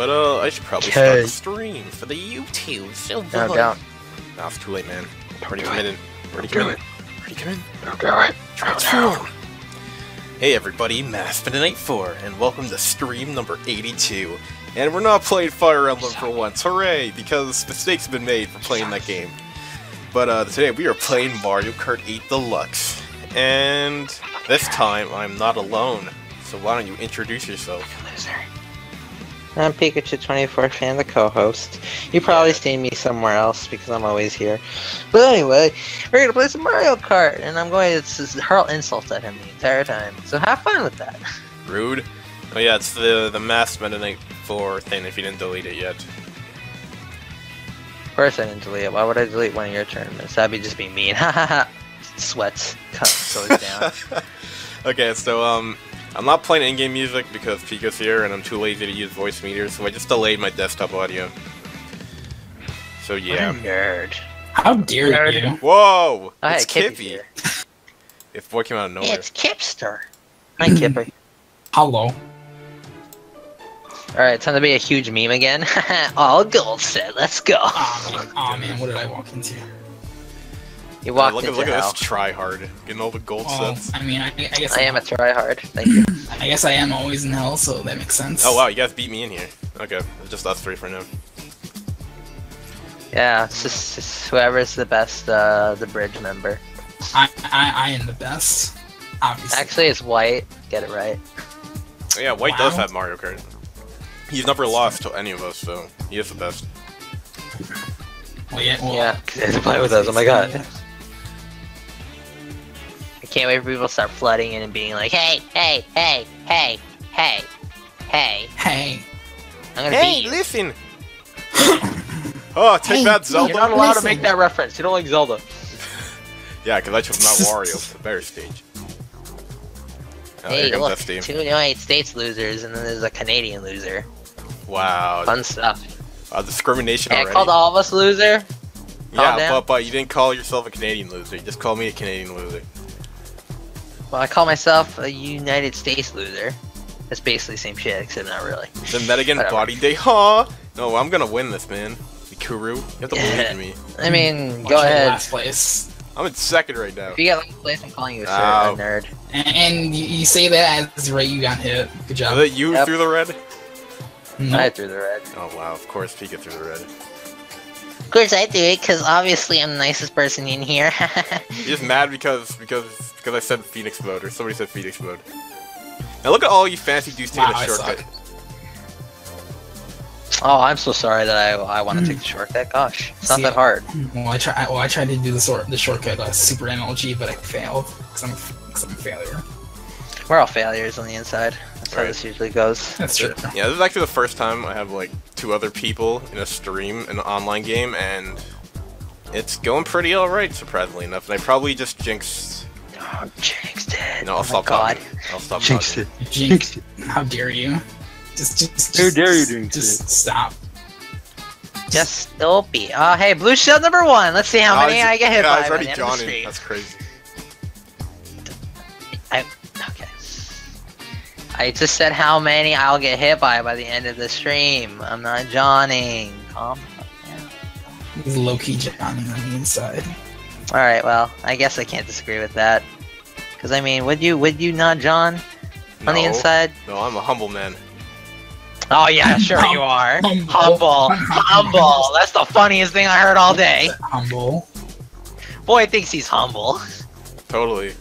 But I should probably start the stream for the YouTube. So no, down. Nah, it's too late, man. Already committed. Already committed. Already committed. Okay. Transform. Hey everybody, Masked MetaKnight 4, and welcome to stream number 82. And we're not playing Fire Emblem for once, hooray! Because mistakes have been made for playing that game. But today we are playing Mario Kart 8 Deluxe. And this time I'm not alone. So why don't you introduce yourself? I'm Pikachu24Fan, the co-host. You probably seen me somewhere else because I'm always here. But anyway, we're gonna play some Mario Kart, and I'm going to hurl insults at him the entire time. So have fun with that. Rude. Oh yeah, it's the Masked MetaKnight 4 thing if you didn't delete it yet. Of course I didn't delete it. Why would I delete one of your tournaments? That'd be just be mean. Hahaha. Sweats. Cuts goes down. Okay, so I'm not playing in-game music because Pika's here and I'm too lazy to use voice meters, so I just delayed my desktop audio. So yeah. What a nerd. How dare you? Whoa! Oh, it's hey, Kippy. If boy came out of nowhere. It's Kipster. Hi Kippy. Hello. Alright, time to be a huge meme again. All gold set, let's go. Oh man, what did I walk into? You walked look at this tryhard, getting all the gold sets. I mean, I guess I am a tryhard, thank you. I guess I am always in hell, so that makes sense. Oh wow, you guys beat me in here. Okay, it's just us three for now. Yeah, it's just whoever's the best, the bridge member. I am the best, obviously. Actually, it's White, get it right. Oh, yeah, White does have Mario Kart. He's never lost to any of us, so he is the best. Well, yeah, he has to play with us, oh my god. Yeah. I can't wait for people to start flooding in and being like, hey, hey, hey, hey, hey, hey. Hey. I'm gonna beat you. Listen! Oh, take that, Zelda! You're not allowed to make that reference, you don't like Zelda. Yeah, because I chose not Wario, the bear stage. Oh, hey, look, two United States losers, and then there's a Canadian loser. Wow. Fun stuff. Discrimination already. I called all of us loser? Yeah, but you didn't call yourself a Canadian loser. You just called me a Canadian loser. Well, I call myself a United States loser. That's basically the same shit, except not really. Then that again, body day, huh? No, I'm gonna win this, man. Mikuru, you have to believe in me. I mean, go ahead. Last place. I'm in second right now. If you got last place, I'm calling you a nerd. And you say that as right you got hit. Good job. Was it you threw the red? No. I threw the red. Oh wow, of course Pika threw the red. Of course I threw it, because obviously I'm the nicest person in here. You're just mad because I said Phoenix mode, or somebody said Phoenix mode. Now look at all you fancy dudes taking a shortcut. Oh, I'm so sorry that I want to take the shortcut. Gosh, it's not that hard. Well, I tried to do the shortcut super MLG, but I failed because I'm a failure. We're all failures on the inside. That's how this usually goes. That's true. Yeah, this is actually the first time I have like two other people in a stream in an online game, and it's going pretty all right, surprisingly enough. And I probably just jinxed. Oh, jinxed it! No, I'll stop talking. I'll stop talking. Jinxed it! How dare you! Just, how dare you doing just stop. Just don't be. Hey, blue shield number one. Let's see how many I get hit by. I was already Johnny. That's crazy. Okay. I just said how many I'll get hit by the end of the stream. I'm not Johnny. Calm down. He's low-key Johnny on the inside. All right. Well, I guess I can't disagree with that. Because I mean, would you not John on the inside? No, I'm a humble man. Oh yeah, sure you are. Humble. That's the funniest thing I heard all day. Humble. Boy thinks he's humble. Totally.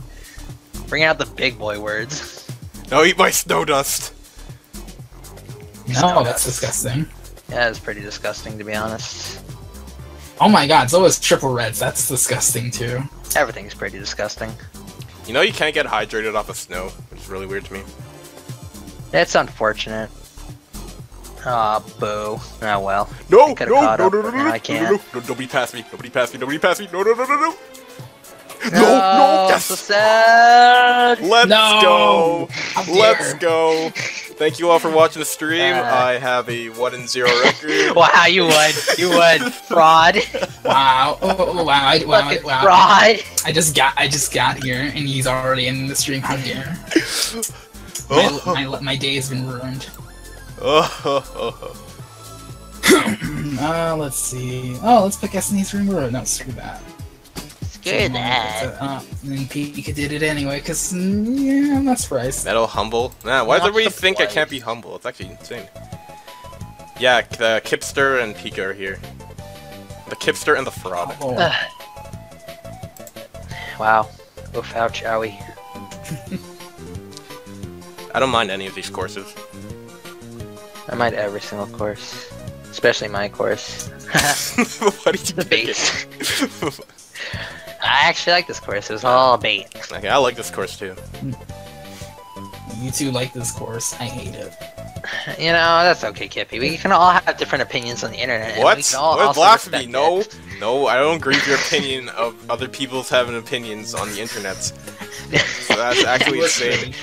Bring out the big boy words. No, eat my snow dust. No, that's disgusting. Yeah, it's pretty disgusting to be honest. Oh my god, so is triple reds. That's disgusting too. Everything's pretty disgusting. You know you can't get hydrated off of snow, which is really weird to me. It's unfortunate. Aw, boo. Oh well. No, I can't. Nobody pass me. Nobody pass me. No, yes. So sad. Let's go. Thank you all for watching the stream. I have a 1-0 record. Wow, you would. Fraud. Wow. Oh wow. Fraud. I just got here and he's already in the stream. How dare. My day has been ruined. Let's see. Oh, let's pick SNES Ring Road. No, screw that. Screw that. Pika did it anyway, cause yeah, I'm not surprised. Metal humble. Nah, why do we think I can't be humble? It's actually insane. Yeah, the Kipster and Pika are here. The Kipster and the Fraud. Oh. Wow. Oof, ouch, owie. I don't mind any of these courses. I mind every single course. Especially my course. What did you pick? I actually like this course. It was all bait. Okay, I like this course too. You two like this course. I hate it. You know, that's okay, Kippy. We can all have different opinions on the internet. What? We can all blasphemy? No, no, I don't agree with your opinion of other people's having opinions on the internet. So that's actually insane.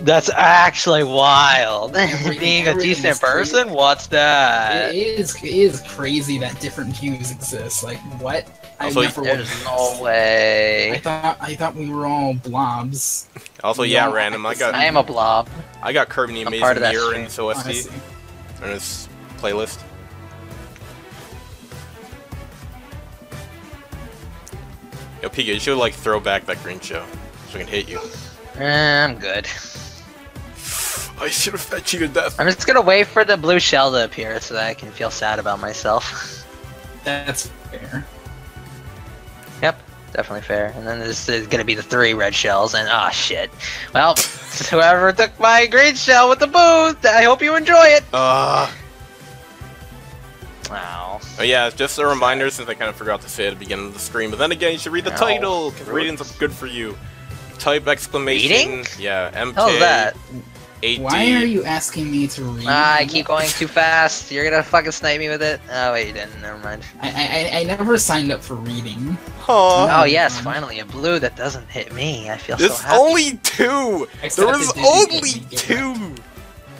That's actually wild. Being a decent person? What's that? It is crazy that different views exist. Like, what? Also, there's no way. I thought we were all blobs. Also, yeah, no, random. I am a blob. I got Kirby and Amazing Mirror in OST on his playlist. Yo, Pika, you should like throw back that green show so I can hit you. I'm good. I should have fed you to death. I'm just gonna wait for the blue shell to appear so that I can feel sad about myself. That's fair. Yep, definitely fair. And then this is gonna be the 3 red shells, and ah, oh, shit. Well, whoever took my green shell with the booze, I hope you enjoy it. Wow. Oh yeah, just a reminder since I kind of forgot to say at the beginning of the stream. But then again, you should read the title. Reading's good for you. Type exclamation. Reading? Yeah. MK. How's that? AD. Why are you asking me to read? I keep going too fast. You're gonna fucking snipe me with it. Oh wait, you didn't. Never mind. I never signed up for reading. Aww. Oh yes, finally a blue that doesn't hit me. I feel so happy. Only 2. Except there was only 2.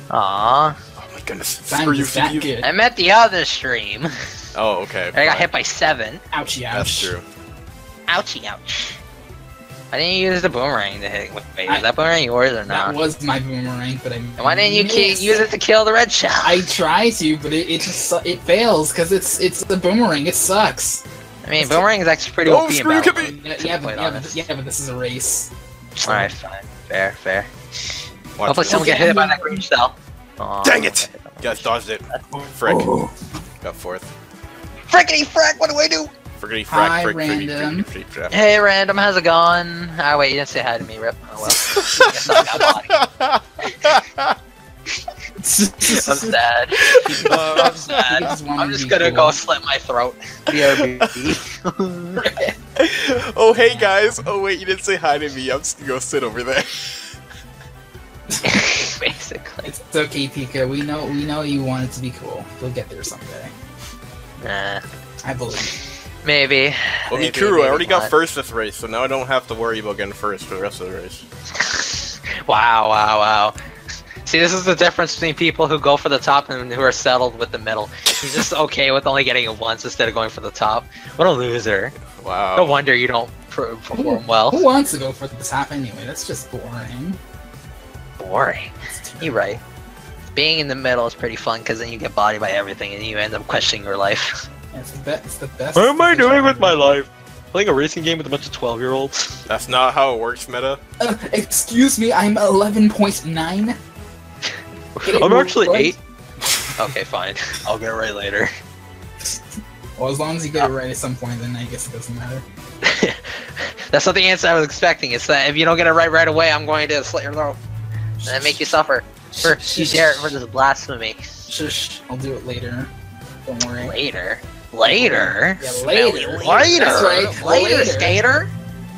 Aww. Oh my goodness. Screw you, Figgy. I'm at the other stream. Oh okay. I got hit by 7. Ouchie ouch. That's true. Ouchie ouch. Why didn't you use the boomerang to hit with me? Is that boomerang yours or not? That was my boomerang, but I missed. Why didn't you use it to kill the red shell? I tried to, but it fails because it's the boomerang. It sucks. I mean, boomerang is actually pretty OP about it. Yeah, but this is a race. All right, fine, fair. Watch hopefully, someone get hit by that green shell. Aww, dang it! You guys dodged it. Frick. Oh. Got 4th. Frickity frack! What do I do? Hi, Random. Hey, Random, how's it going? Oh, wait, you didn't say hi to me, Rip. Oh, well. I'm sad. I'm sad. I'm just gonna go slit my throat. Oh, hey, guys. Oh, wait, you didn't say hi to me. I'm just gonna go sit over there. Basically. It's okay, Pika. We know you wanted to be cool. You'll get there someday. Nah. I believe. Maybe. Well, Mikuru, I already got 1st this race, so now I don't have to worry about getting 1st for the rest of the race. Wow. See, this is the difference between people who go for the top and who are settled with the middle. He's just okay with only getting it once instead of going for the top. What a loser. Wow. No wonder you don't perform well. Who wants to go for the top anyway? That's just boring. Boring? You're right. Being in the middle is pretty fun because then you get bodied by everything and you end up questioning your life. It's the best. What am I doing with my life? Playing a racing game with a bunch of 12-year-olds? That's not how it works, Meta. Excuse me, I'm 11.9. I'm actually 8. Okay, fine. I'll get it right later. Well, as long as you get it right at some point, then I guess it doesn't matter. That's not the answer I was expecting. It's that if you don't get it right away, I'm going to slit your throat and make you suffer for this blasphemy. Shush. I'll do it later. Don't worry. Later? Yeah, later! That's right. Later, skater!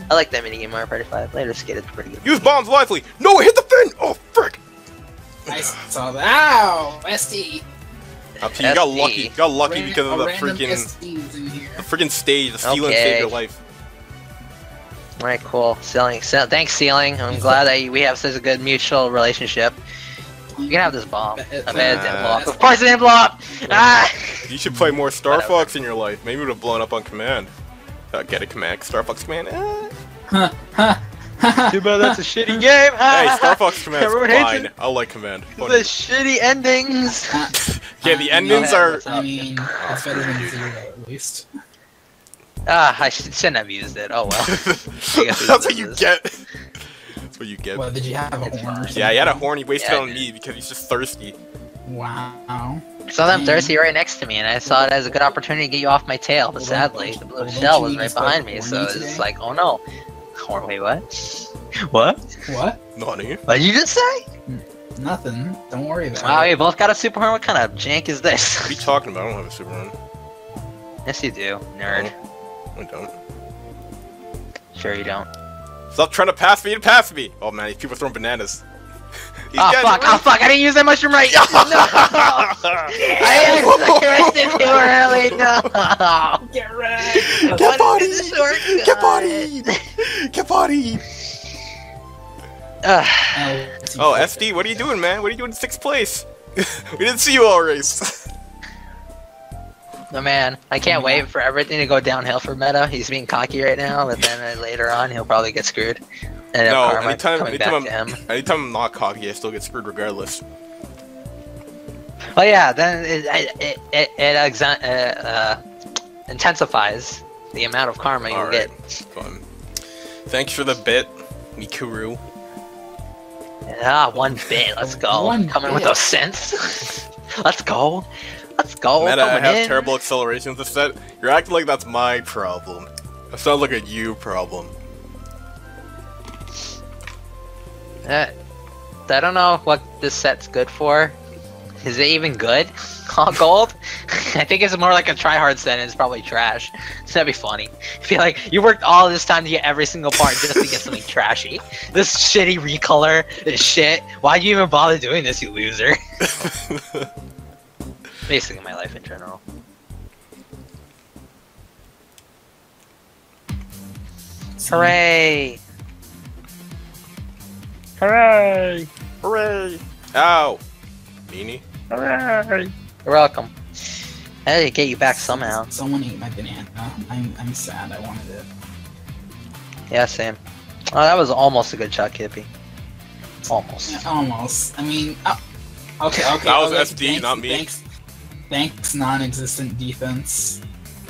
I like that minigame, Mario Party 5. Later, skater's pretty good. Use bombs lively! No, hit the fin! Oh, frick! I saw that. Ow! SD! You got lucky. Because of the freaking stage. The ceiling saved your life. Alright, cool. Ceiling. Thanks, Ceiling. I'm glad that we have such a good mutual relationship. You can have this bomb. I bet it didn't blow up. Of course it didn't blow up! Ah! You should play more Star Fox in your life. Maybe it would have blown up on command. Get a command. Star Fox Command. Too bad that's a shitty game. Hey, Star Fox Command's fine. I like Command. Funny. The shitty endings. Yeah, the endings are. I mean, it's better than zero at least. Ah, I shouldn't have used it. Oh well. That's what you get. That's what you get. Well, did you have a horn? Yeah, you had a horn. You wasted it on me because he's just thirsty. Wow. I saw them thirsty right next to me, and I saw it as a good opportunity to get you off my tail. But sadly, the blue shell was right behind me, so it's like, oh no. Horn, wait, what? What? What? Nani? What did you just say? Nothing. Don't worry about it. Wow, you both got a super horn? What kind of jank is this? What are you talking about? I don't have a super horn. Yes, you do, nerd. No, I don't. Sure, you don't. Stop trying to pass me and pass me! Oh man, these people are throwing bananas. Oh fuck, oh fuck, I didn't use that mushroom right! No! I accidentally too early, no! Get ready! Get body! Get body! Get body! Oh, SD, what are you doing, man? What are you doing in 6th place? We didn't see you all race! Oh man, I can't wait for everything to go downhill for Meta. He's being cocky right now, but then later on he'll probably get screwed. And no, anytime I'm not cocky, I still get screwed regardless. Oh yeah, then it intensifies the amount of karma you get. Fun. Thanks for the bit, Mikuru. Ah, one bit. Let's go. Coming with those cents. Let's go. Let's go. Meta, I have terrible accelerations this set. You're acting like that's my problem. That sounds like a you problem. I don't know what this set's good for. Is it even good? All gold? I think it's more like a tryhard set and it's probably trash. So that'd be funny. I feel like you worked all this time to get every single part just to get something trashy. This shitty recolor, this shit. Why'd you even bother doing this, you loser? Basically my life in general. Hooray! Hooray! Hooray! Ow! Meanie. Hooray! You're welcome. I had to get you back somehow. Someone ate my banana. I'm sad. I wanted it. Yeah, same. Oh, that was almost a good shot, Kippy. Almost. Yeah, almost. I mean, okay. That was SD, thanks, not me. Thanks, non-existent defense.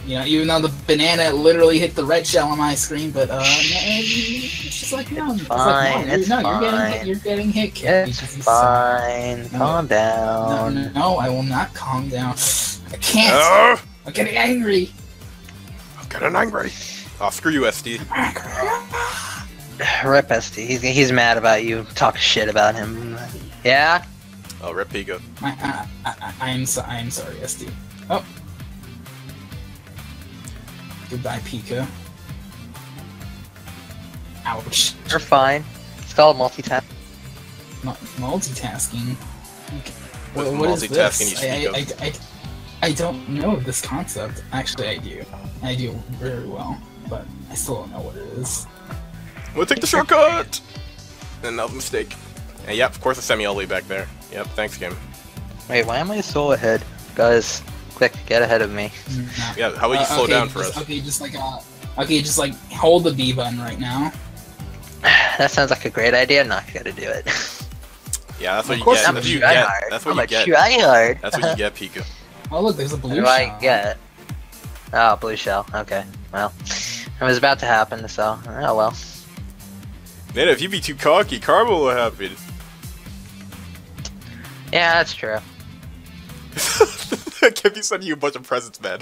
You know, even though the banana literally hit the red shell on my screen, but it's just like no, it's fine, like, no, you're getting hit, Kippy. It's fine. No, calm down. No, I will not calm down. I can't. I'm getting angry. I'm getting angry. Oh, screw you, SD. Rip SD. He's mad about you. Talk shit about him. Yeah. Oh, rip Pigo. I'm sorry, SD. Oh. Goodbye, Pika. Ouch. You're fine. It's called multitasking. Multitasking? Okay. What is this? I don't know this concept. Actually, I do. I do very well, but I still don't know what it is. We'll take the shortcut! And that was a mistake. And yep, of course it sent me all the way back there. Yep, thanks, game. Wait, why am I so ahead? Guys. Quick, get ahead of me. Yeah, how about you slow down for us? Okay, just like hold the B button right now. That sounds like a great idea. I'm not gonna do it. Yeah, that's what you get. That's what you get. Tryhard. That's what you get, Pika. Oh look, there's a blue shell. I get. Oh, blue shell. Okay, well, it was about to happen, so oh well. Man, if you be too cocky, karma will happen. Yeah, that's true. Kippy sending you a bunch of presents, man.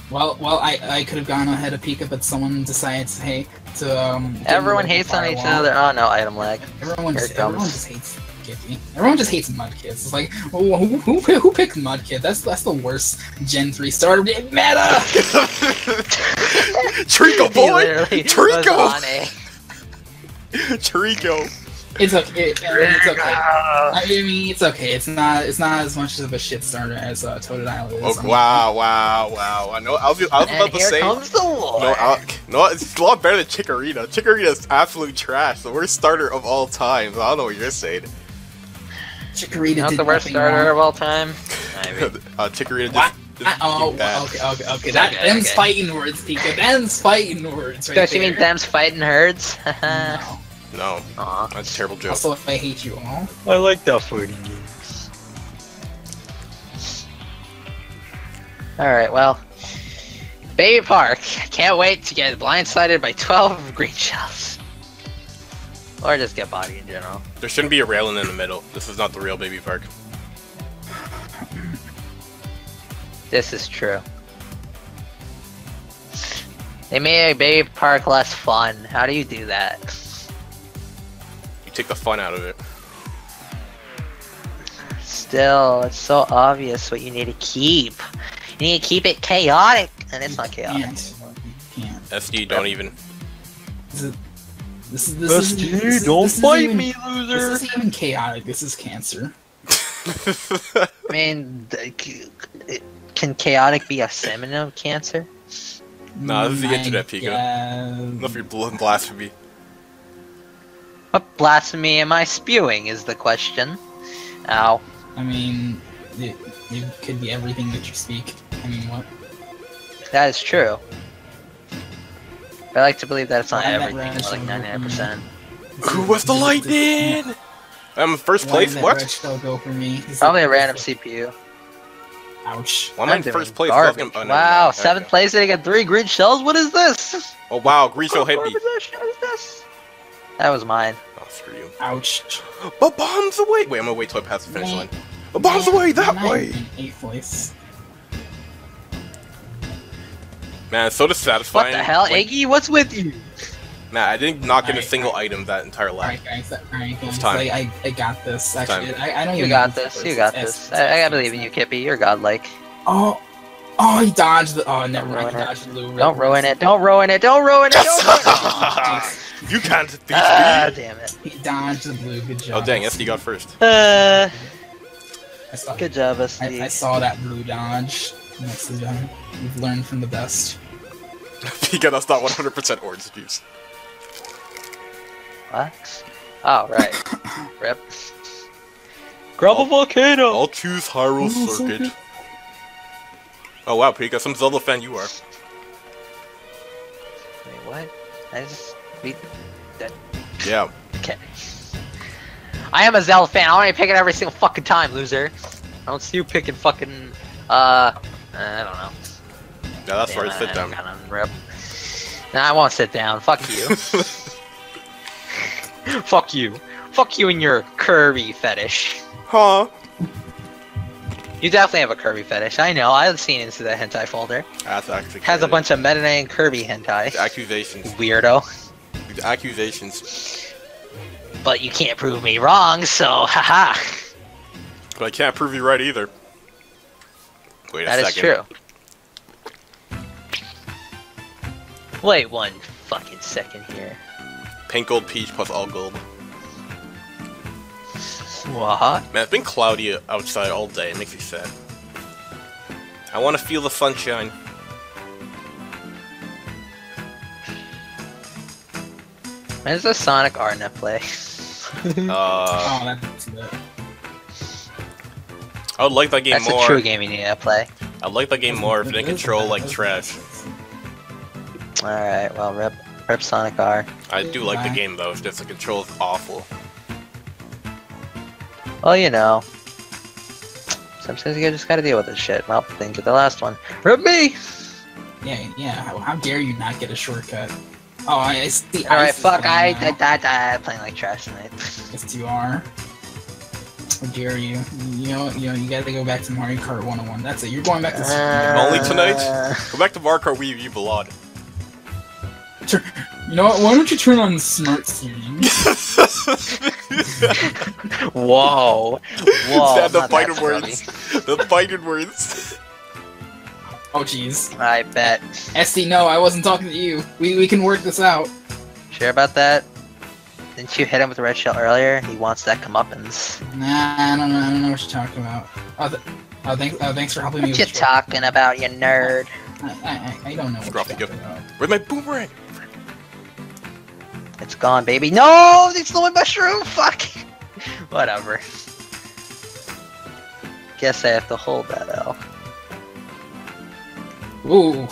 Well, I could have gone ahead of Pika, but someone decides, hey, to everyone hates on each other. Oh no, item lag. Everyone just hates Kippy. Everyone just hates Mudkits. It's like, well, who picked Mudkit? That's the worst Gen 3 starter meta. Trico boy, Trico. Trico. It's okay. It's okay. I mean, it's okay. It's not as much of a shit starter as Totodile is. Oh, wow! I know. I was about to say. Comes the Lord. No, it's a lot better than Chikorita. Chikorita's absolute trash. The worst starter of all time. I don't know what you're saying. Chikorita. Not the worst starter of all time. I mean. Chikorita just Okay. Them's fighting words, Pika. Them's fighting words, right? Don't you mean them's fighting herds? No. No. Aww. That's a terrible joke. Also, I hate you. Aww. I like the fighting games. Alright, well. Baby Park. Can't wait to get blindsided by 12 green shells. Or just get body in general. There shouldn't be a railing in the middle. This is not the real Baby Park. This is true. They made a Baby Park less fun. How do you do that? You take the fun out of it. Still, it's so obvious what you need to keep. You need to keep it chaotic, and it's not chaotic. You can't. SD, don't even. This is, don't fight me, loser! This isn't even chaotic, this is cancer. I mean, can chaotic be a synonym of cancer? Nah, this is the internet, Pika. Enough of your blasphemy. What blasphemy am I spewing is the question. Ow. I mean, it could be everything that you speak. I mean, what? That is true. I like to believe that it's not everything, it's like 99%. Who was the lightning? I'm first place? What? Go for me. Probably a random CPU. Ouch. Why am I in first place? Fucking... Oh, no, wow, 7th place and I got 3 green shells? What is this? Oh wow, green shell hit me. What is this? That was mine. Oh, screw you. Ouch. But bombs away! Wait, I'm gonna wait till I pass the finish line. But bombs away that way! 8th place. Man, it's so dissatisfying. What the hell, like, Iggy? What's with you? Nah, I didn't knock in a single item that entire lap. Alright, guys. I got this. Actually, I don't even got this. You got this. I believe in you, Kippy. You're godlike. Oh, he dodged the. Oh, never mind. He dodged the Lou. Don't ruin it. Don't ruin it. Don't ruin it. You can't defeat me. Ah, damn it. He dodged the Lou. Good job. Oh, dang. SD got first. Good job, SD. I saw that Lou dodge. Next is done. We've learned from the best. Pika, that's not 100% orange juice. What? Oh, right. Rip. Grab a volcano! I'll choose Hyrule Circuit. Oh wow, Pika, some Zelda fan you are. Wait, what? I just... We... That... Yeah. Okay. I am a Zelda fan, I already pick it every single fucking time, loser. I don't see you picking fucking... I don't know. Yeah, that's where I sit down. Nah, I won't sit down. Fuck you. Fuck you. Fuck you and your Kirby fetish. Huh? You definitely have a Kirby fetish. I know. I've seen into the hentai folder. That's actually has a bunch of Meta Knight and Kirby hentai. The accusations. Weirdo. The accusations. But you can't prove me wrong, so haha. But I can't prove you right either. Wait that second. Is true. Wait one fucking second here. Pink gold peach plus all gold. What? Man, it's been cloudy outside all day. It makes me sad. I want to feel the sunshine. When's the Sonic R net play? Oh, that's good. I would like that game more. That's a true game you need to play. I'd like that game more if it didn't control like trash. Alright, well, rip Sonic R. I do like the game though, it's just the control is awful. Well, you know. Sometimes you just gotta deal with this shit. Well, then get the last one. RIP me! Yeah, how dare you not get a shortcut? Oh, I see. Alright, fuck, I playing like trash tonight. It's STR. How dare you? You know, you gotta go back to Mario Kart 101. That's it. You're going back to only tonight. Go back to Mario Kart Wii. You belong. You know what? Why don't you turn on smart steering? Whoa! That the fighting words. The fighting words. Oh jeez. I bet. SD, no, I wasn't talking to you. We can work this out. Sure about that? Didn't you hit him with the red shell earlier? He wants that comeuppance. Nah, I don't know what you're talking about. Oh, thanks for helping me with What you talking about, you nerd? I don't know what you're talking about. Where's my boomerang? It's gone, baby. No! It's the one mushroom! Fuck! Whatever. Guess I have to hold that L. Ooh.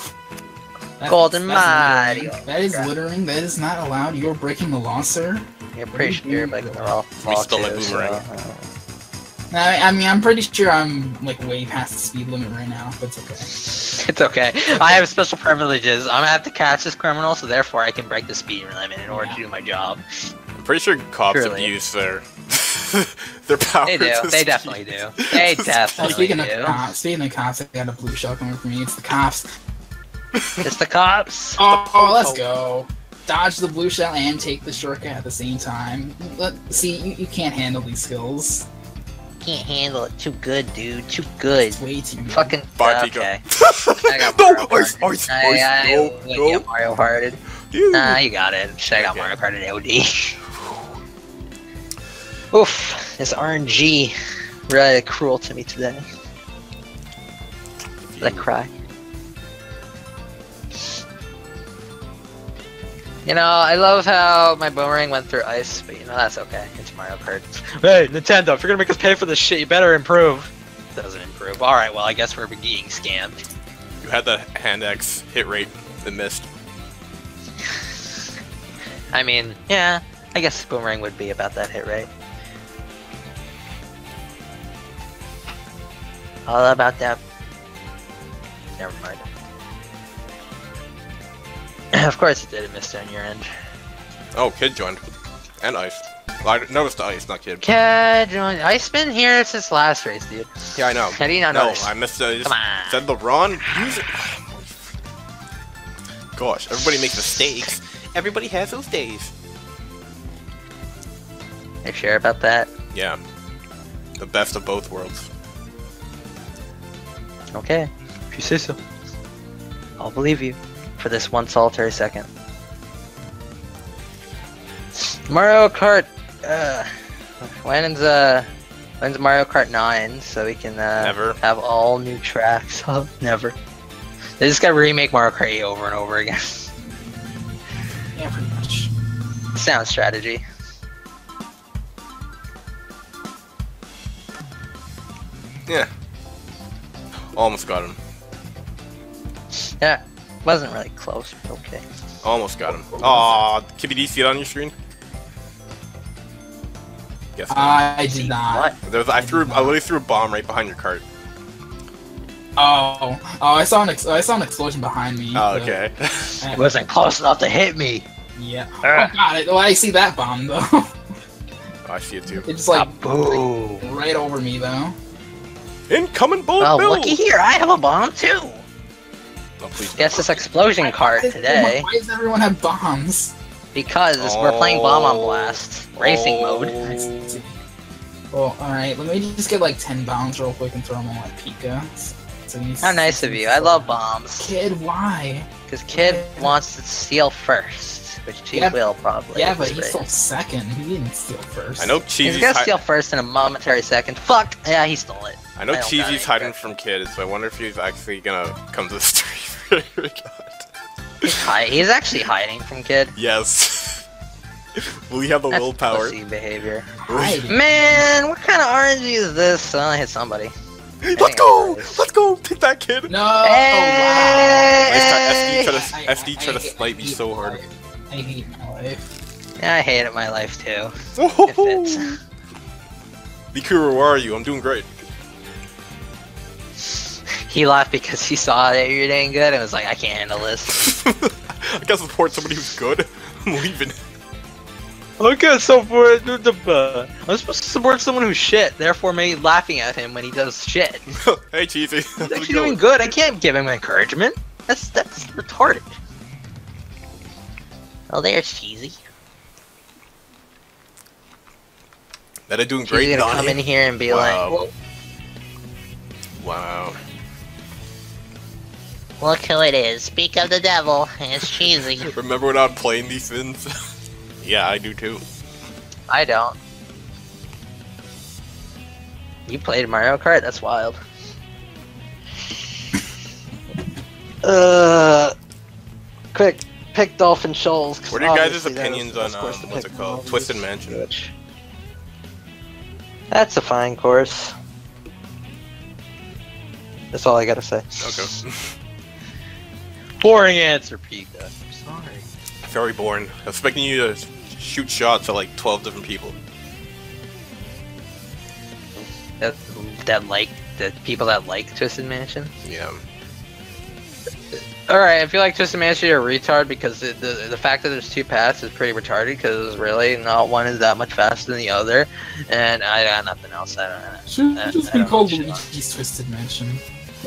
Golden Mario. Littering. That is littering. That is not allowed. You're breaking the law, sir. You're pretty sure, like, they're all foxes. We stole a boomerang. I mean, I'm pretty sure I'm, like, way past the speed limit right now, but it's okay. It's okay. I have special privileges. I'm gonna have to catch this criminal, so therefore I can break the speed limit in order to do my job. I'm pretty sure cops abuse their power. They do. They definitely do. They definitely Speaking of cops, I got a blue shell coming for me. It's the cops. It's the cops. Oh, let's go. Dodge the blue shell and take the shortcut at the same time. See, you can't handle these skills. Can't handle it. Too good, dude. Too good. It's way too good. Fucking. Bye, Pika. I got Mario Mario Parted. Nah, you got it. I got Mario Parted OD. Oof. This RNG really cruel to me today. Did I cry? You know, I love how my boomerang went through ice, but you know, that's okay. It's Mario Kart. Hey, Nintendo, if you're gonna make us pay for this shit, you better improve. It doesn't improve. Alright, well, I guess we're being scammed. You had the hand axe hit rate and missed. I mean, yeah, I guess boomerang would be about that hit rate. All about that. Never mind. Of course it did, it missed on your end. Oh, Kid joined. And Ice. I noticed Ice, not Kid. Kid joined. Ice's been here since last race, dude. Yeah, I know. How do you not notice? No, I missed it. I said the wrong user. Gosh, everybody makes mistakes. Everybody has those days. Are you sure about that? Yeah. The best of both worlds. Okay. If you say so. I'll believe you. For this one solitary second. Mario Kart, when's Mario Kart 9 so we can have all new tracks? Oh, never. They just gotta remake Mario Kart 8 over and over again. Yeah, pretty much. Sound strategy. Yeah. Almost got him. Yeah. Wasn't really close, but okay. Almost got him. Aww, Kippy, do you see it on your screen? Guess not. I did not. I literally threw a bomb right behind your cart. Oh. Oh, I saw an explosion behind me. Oh, okay. It wasn't close enough to hit me. Yeah. Oh, God. Well, I see that bomb, though. I see it, too. It just, like, boom. Right over me, though. Incoming bomb. Oh, looky here. I have a bomb, too. Oh, yes, this explosion cart today. Why does everyone have bombs? Because we're playing Bomb on Blast racing mode. Well, alright, let me just get like 10 bombs real quick and throw them all at Pika. So how nice of you, I love bombs. Kid, why? Because Kid wants to steal first, which he will probably. Yeah, but he stole second, he didn't steal first. I know Cheesy's he's gonna steal first in a momentary second. Fuck! Yeah, he stole it. I know Cheesy's hiding from Kid, so I wonder if he's actually gonna come to the stream. He's actually hiding from Kid. Yes. We have the willpower. Pussy behavior. Man, what kind of RNG is this? I hit somebody. Let's go! Let's go! Pick that Kid! No! Hey, oh, wow. SD tried to slight me so hard. I hate my life. Yeah, I hate it my life too. Bikura, where are you? I'm doing great. He laughed because he saw that you're doing good and was like, I can't handle this. I gotta support somebody who's good. I'm leaving. I'm supposed to support someone who's shit, therefore maybe laughing at him when he does shit. Hey, Cheesy. He's actually doing good. I can't give him encouragement. That's retarded. Oh, there's Cheesy. That I'm doing great. He's gonna come in here and be like, wow. Look who it is. Speak of the devil. It's Cheesy. Remember when I'm playing these things? Yeah, I do too. I don't. You played Mario Kart? That's wild. Quick, pick Dolphin Shoals. What are your guys' opinions on what's it called? Twisted Mansion. That's a fine course. That's all I gotta say. Okay. boring answer, Pika. I'm sorry. Very boring. I was expecting you to shoot shots at like 12 different people. That like the people that like Twisted Mansion. Yeah. All right, I feel like Twisted Mansion are a retard because the fact that there's two paths is pretty retarded because really not one is that much faster than the other, and I got nothing else. Should just be called Luigi's Twisted Mansion.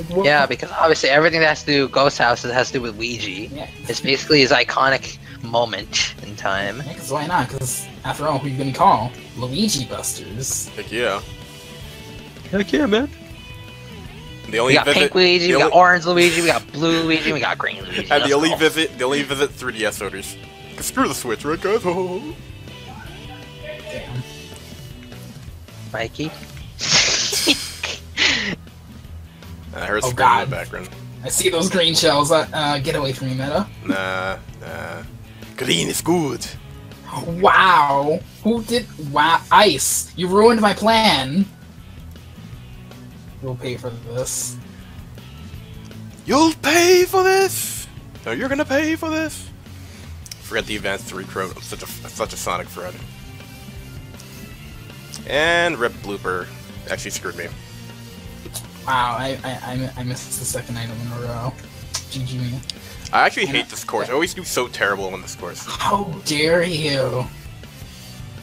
Like, yeah, because obviously everything that has to do with Ghost Houses has to do with Luigi. Yeah. It's basically his iconic moment in time. Yeah, because why not? Because after all, who you gonna call Luigi Busters? Heck yeah. Heck yeah, man. The only we got visit, pink Luigi, we got orange Luigi, we got blue Luigi, we got green Luigi. And the only visit 3DS orders. Screw the Switch, right guys? Damn. Mikey? I heard scream in the background. I see those green shells. Get away from me, Meta. Nah. Green is good. Wow. Who did... Wow. Ice, you ruined my plan. You'll pay for this. You'll pay for this. No, you're gonna pay for this. Forget the advanced 3 crow. Such a Sonic thread. And rip blooper. Actually screwed me. Wow, I missed the second item in a row. GG me. I actually hate this course. I always do so terrible on this course. How dare you?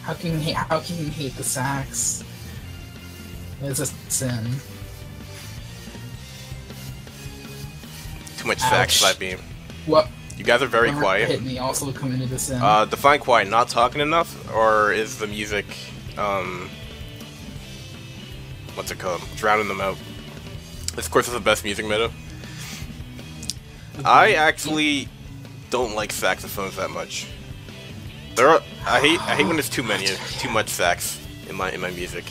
How can you hate the sacks? It's a sin. Too much facts, flat beam. What? You guys are very quiet. Hit me. Also committed to sin. Define quiet. Not talking enough, or is the music, what's it called? Drowning them out. This course is the best music meta. Okay. I actually don't like saxophones that much. There are. I hate when there's too much sax in my music.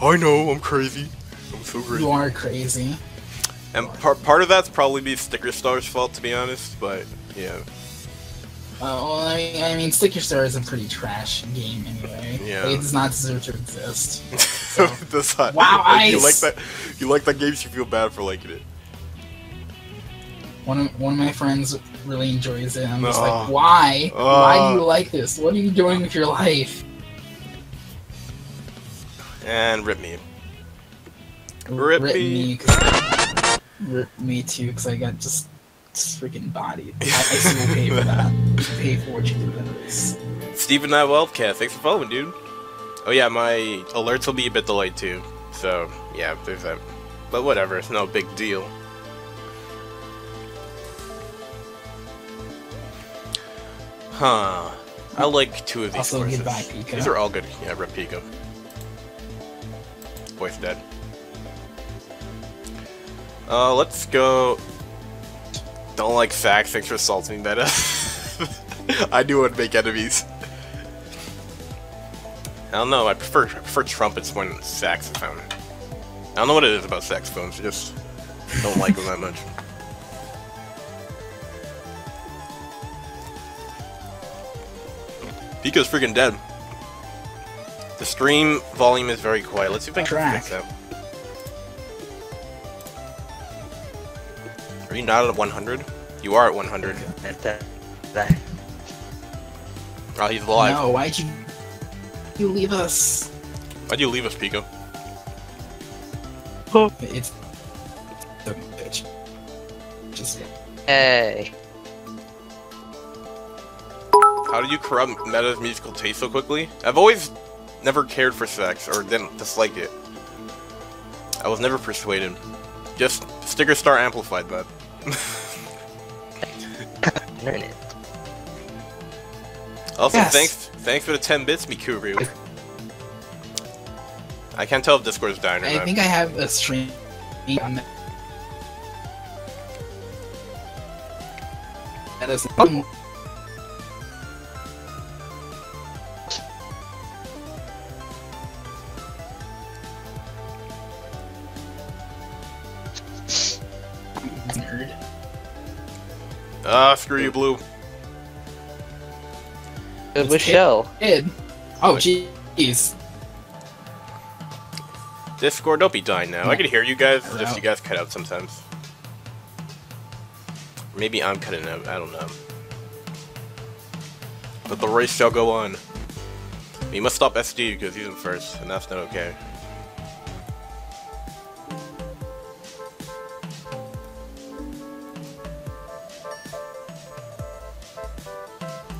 I know, I'm crazy. I'm so crazy. You are crazy. And part of that's probably be Sticker Star's fault, to be honest, but, yeah. Well, I mean, Sticker Star is a pretty trash game, anyway. Yeah. Like, it does not deserve to exist. So. Not, wow, like, you like that game, you feel bad for liking it. One of my friends really enjoys it, and I'm just like, why? Why do you like this? What are you doing with your life? And rip me. Rip me. Rip me too, because I got just freaking bodied. I still pay for that. Pay for what you do with this. Steve and I, Wildcat, thanks for following, dude. Oh yeah, my alerts will be a bit delayed too. So, yeah, there's that. But whatever, it's no big deal. Huh. I like two of these also, courses. Goodbye, Pika. These are all good. Yeah, rip Pika. Voice dead. Let's go. Don't like facts, thanks for assaulting meta. I do want to make enemies. I don't know, I prefer trumpets when saxophone. I don't know what it is about saxophones, I just don't like them that much. Pika's freaking dead. The stream volume is very quiet. Let's see if I can fix that. Are you not at 100? You are at 100. Oh, he's alive. No, why'd you leave us? Why'd you leave us, Pika? Oh. It's the bitch. Just hey. How did you corrupt Meta's musical taste so quickly? I've always never cared for sax, or didn't dislike it. I was never persuaded. Just Sticker Star amplified that. Also, yes. Thanks for the 10 bits, Mikuru. I can't tell if Discord's dying or not. I think I have a stream on that. That is... Oh. Screw you, Blue. It was Shell. Oh, jeez. Discord, don't be dying now. I can hear you guys, just you guys cut out sometimes. Maybe I'm cutting out, I don't know. But the race shall go on. We must stop SD because he's in first, and that's not okay.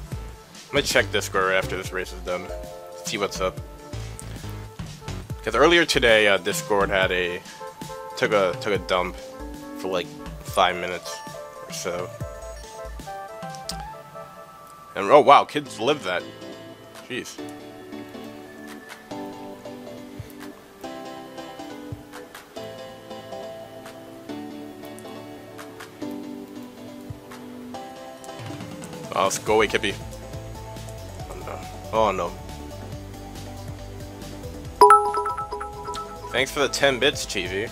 I'm gonna check Discord after this race is done, see what's up. Because earlier today, Discord had a took a dump for like 5 minutes or so. And oh wow, kids live that. Jeez. Oh, go away, Kippy. Oh no. Thanks for the 10 bits, TV.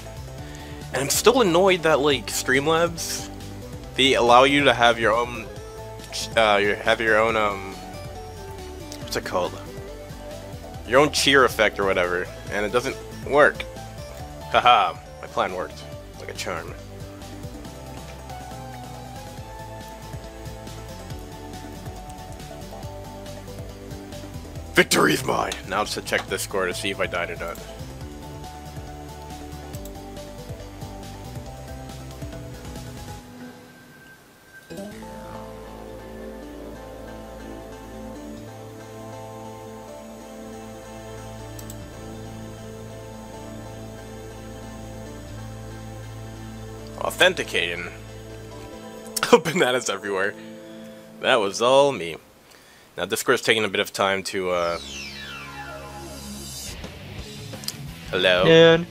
And I'm still annoyed that, like, Streamlabs, they allow you to have your own, what's it called? Your own cheer effect or whatever, and it doesn't work. Haha, my plan worked. Like a charm. Victory's mine! Now to check the score to see if I died or not. Authenticating. Bananas everywhere. That was all me. Now, Discord's taking a bit of time to, Hello? Dude.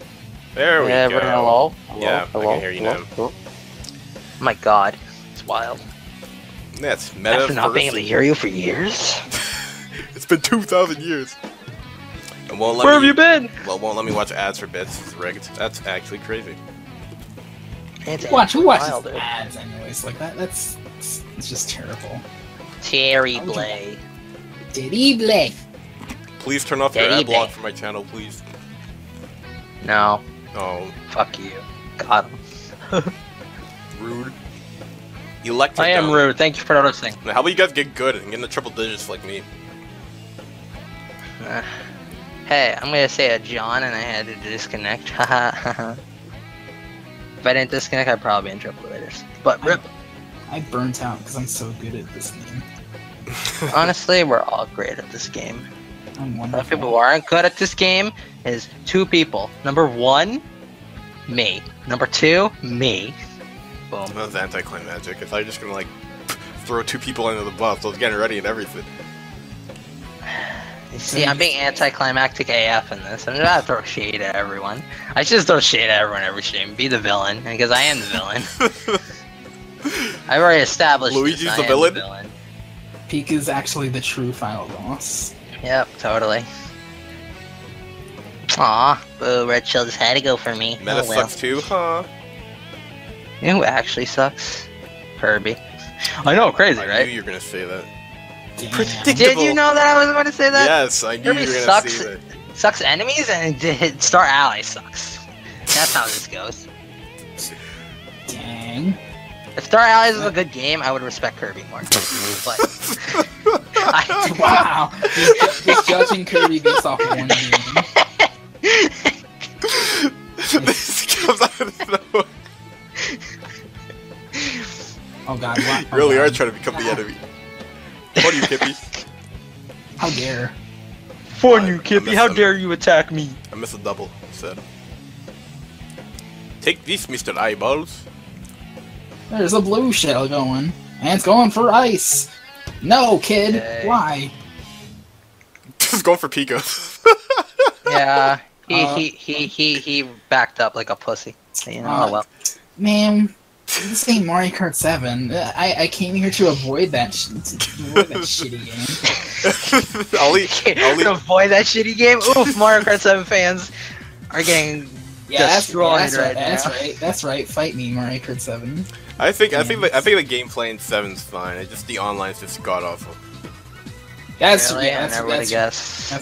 There we go. Hello? Yeah, hello? I can hear you now. Hello? My god. It's wild. That's meta. After not being able to hear you for years? It's been 2,000 years. And won't let Where have you been? Well, won't let me watch ads for bits. It's rigged. That's actually crazy. It's wild, ads anyways? Like, that's... It's just terrible. Terrible. Terrible. Please turn off your ad block for my channel, please. No. Oh. Fuck you. Got him. Rude. Electric. I am rude. Thank you for noticing. Now, how about you guys get good and get in the triple digits like me? Hey, I'm gonna say a John and I had to disconnect. If I didn't disconnect, I'd probably be in triple digits. But rip. I burnt out because I'm so good at this game. Honestly, we're all great at this game. I'm wonderful. The people who aren't good at this game is two people. Number one, me. Number two, me. Boom. That was anticlimactic. If I'm just gonna like throw two people into the bus, I was getting ready and everything. You see, I'm being anticlimactic AF in this. I'm not throwing shade at everyone. I should just throw shade at everyone every stream. Be the villain, because I am the villain. I've already established Luigi's this. The villain. Pika's actually the true final boss. Yep, totally. Aw, boo, Red Shell just had to go for me. Meta sucks too, huh? You know who actually sucks? Kirby. I know, crazy, right? I knew you were gonna say that. Predictable. Did you know that I was gonna say that? Yes, I knew Kirby you were gonna say that. Sucks enemies and Star Ally sucks. That's how this goes. Dang. If Star Allies was a good game, I would respect Kirby more. But wow! Just judging Kirby based off one game. This comes out of nowhere. Oh god! Wow. You really are trying to become the enemy. For you, Kippy. How dare! For you, Kippy! How dare you attack me! I missed a double. Said. Take this, Mr. Eyeballs. There's a blue shell going, and it's going for ice. No, kid, why? Just go for Pikachu. Yeah, he backed up like a pussy. You know, well. Man, this ain't Mario Kart 7. I came here to avoid that shitty game. To avoid that shitty game. Oof, Mario Kart 7 fans are getting destroyed right now. That's right. Fight me, Mario Kart 7. I think the gameplay in 7's fine. It's just the online's just god awful. That's really, that's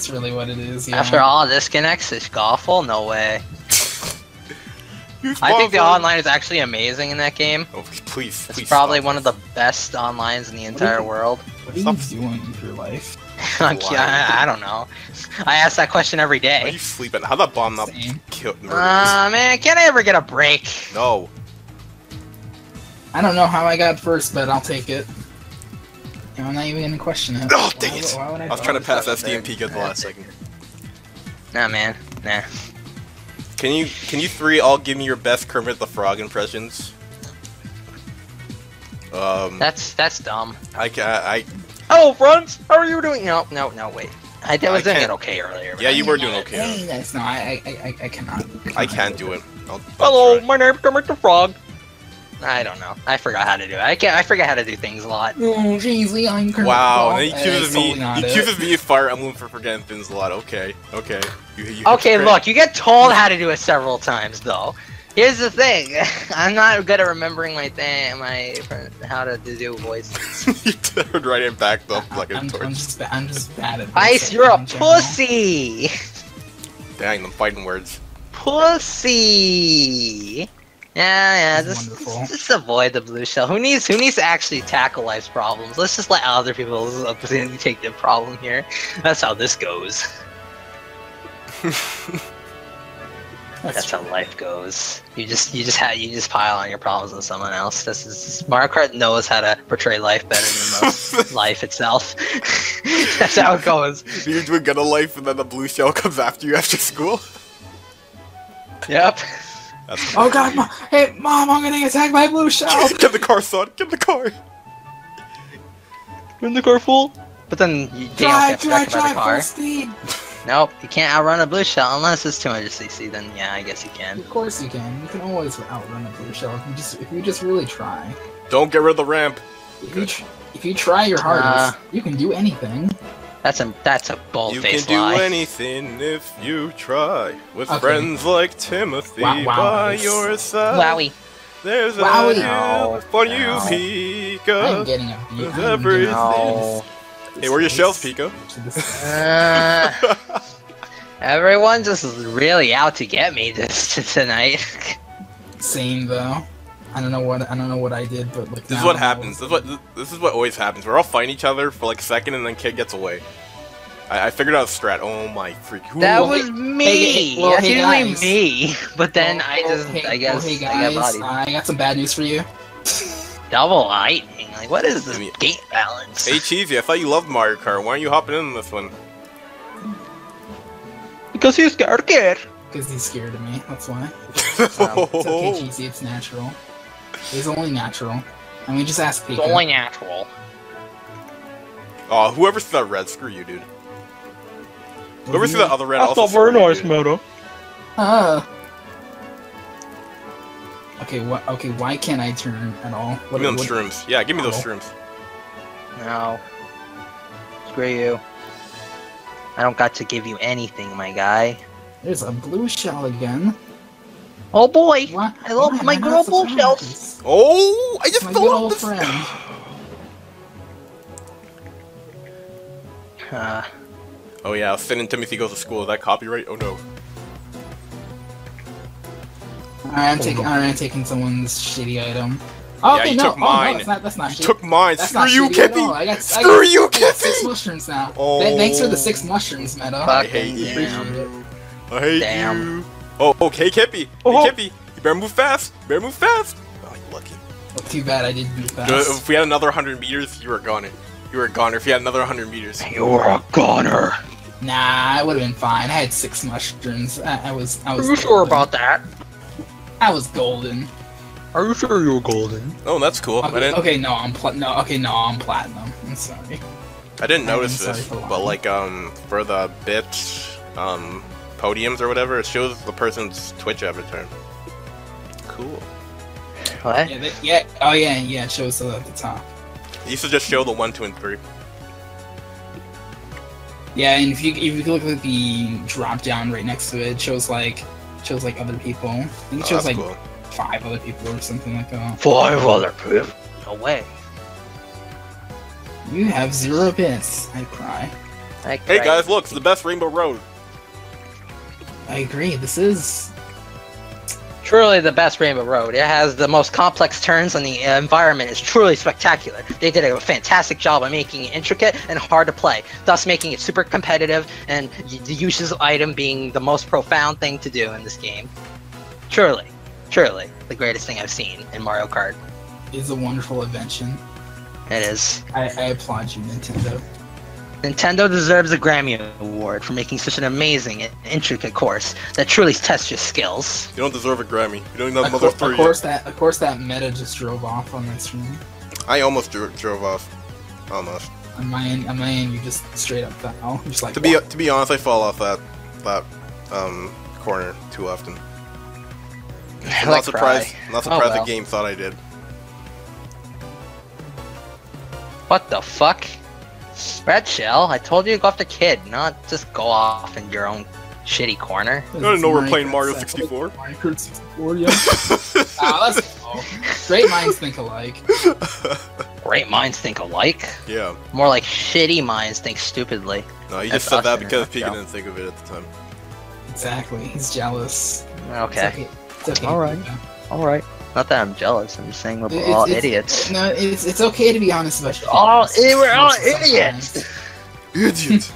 really what it is. Yeah. After all disconnects, it's awful. No way. I think the online is actually amazing in that game. Oh, please, it's probably one of the best onlines in the entire world. What are you doing with your life? I don't know. I ask that question every day. Why are you sleeping? How the bomb not killed murders? Man, can't I ever get a break? No. I don't know how I got first, but I'll take it. And I'm not even gonna question it. Oh, dang it! I was trying to pass FDMP good the last second. Nah, man. Nah. Can you three all give me your best Kermit the Frog impressions? That's dumb. I Oh, Runs! How are you doing? No, wait. I was doing it okay earlier. Yeah, you were doing okay. No, I cannot. I can't do it. Hello, my name's Kermit the Frog. I don't know. I forgot how to do it. I forget how to do things a lot. Oh, Daisy, I'm Kermit. Wow, and he accuses me of Fire Emblem for forgetting things a lot. Okay. Okay, look, you get told how to do it several times, though. Here's the thing. I'm not good at remembering how to do voices. You turned right in back though, like a torch. I'm just bad at Ice, you're a pussy! Dang, I'm fighting words. Pussy! Yeah, just avoid the blue shell. Who needs to actually tackle life's problems? Let's just let other people take the problem here. That's how this goes. That's how life goes. You just pile on your problems on someone else. This is Mario Kart knows how to portray life better than most life itself. That's how it goes. You're doing good at life, and then the blue shell comes after you after school. Yep. Oh god, hey mom, I'm getting attacked by a blue shell! Get the car, son! Get in the car! Get in the car, fool! But then you can't get attacked by the car. Speed. Nope, you can't outrun a blue shell unless it's 200cc, then yeah, I guess you can. Of course you can. You can always outrun a blue shell if you just really try. Don't get rid of the ramp! If you try your hardest, you can do anything. That's a bold-faced lie. You can do anything if you try. With friends like Timothy by your side. Wowie. There's a deal for you, Pika. I'm getting a beat. Hey, where are your shells, Pika? Everyone's just really out to get me this tonight. Same though. I don't know what I did, but like this is what happens. This is what always happens. We're all fighting each other for like a second, and then kid gets away. I figured out a strat. Oh my freak! That was me. That's usually me. But then I guess I got some bad news for you. Double lightning. Like what is this gate balance? Hey Cheesy, I thought you loved Mario Kart. Why aren't you hopping in this one? Because he's scared. Because he's scared of me. That's why. It's okay, Cheesy. It's natural. It's only natural. I mean, just ask people. It's only natural. Oh, whoever threw that red, screw you, dude. Whoever threw that other red, also screw you, dude. That's a very nice moto. Okay, what? Okay, why can't I turn at all? Give me them shrooms. Yeah, give me those shrooms. No. Screw you. I don't got to give you anything, my guy. There's a blue shell again. Oh boy! What? I love my girl blue shells! Oh! I just fell off the... Oh yeah, Finn and Timothy goes to school. Is that copyright? Oh no. Alright, I'm taking someone's shitty item. Oh, yeah, okay, you took mine. Oh, no, that's not shitty. You took mine. Screw you, Kippy! Screw you, Kippy! 6 mushrooms now. Oh. Thanks for the 6 mushrooms, Meta. I hate you. I hate you. Oh, okay, Kippy! Oh. Hey, Kippy! You better move fast! You better move fast! Oh, you're lucky. Well, too bad I didn't move fast. If we had another 100 meters, you were a goner. You were a goner if you had another 100 meters. You were a goner! Nah, I would've been fine. I had 6 mushrooms. I was Are you sure about that? I was golden. Are you sure you were golden? Oh, that's cool. Okay, I didn't... I'm platinum. I'm sorry. I didn't notice this, but like, for the bits, podiums or whatever, it shows the person's Twitch avatar. Cool. What? Yeah, yeah, it shows at the top. It used to just show the 1, 2, and 3. Yeah, and if you look at the drop down right next to it, it shows like other people. I think it shows like 5 other people or something like that. 5 other people? No way. You have 0 bits. I cry. Hey guys, look, it's the best Rainbow Road. I agree, this is truly the best Rainbow Road. It has the most complex turns, and the environment is truly spectacular. They did a fantastic job of making it intricate and hard to play, thus making it super competitive, and the uses of item being the most profound thing to do in this game. Truly, truly the greatest thing I've seen in Mario Kart. It's a wonderful invention. It is. I applaud you, Nintendo. Nintendo deserves a Grammy Award for making such an amazing and intricate course that truly tests your skills. You don't deserve a Grammy. You don't have Mother 3. Of course that meta just drove off on that stream. I almost drove off. Almost. On my end, you just straight up fell. Just like to be honest, I fall off that corner too often. Not surprised. The game thought I did. What the fuck? Red Shell, I told you to go off the kid, not just go off in your own shitty corner. I didn't know we're playing Mario 64. Mario Kart 64, yeah. Great minds think alike. Great minds think alike? Yeah. More like shitty minds think stupidly. No, you just said that because Pika didn't think of it at the time. Exactly, he's jealous. Okay. It's okay. Alright, alright. Not that I'm jealous, I'm just saying we're all idiots. No, it's okay to be honest about your feelings. We're all idiots! Idiots!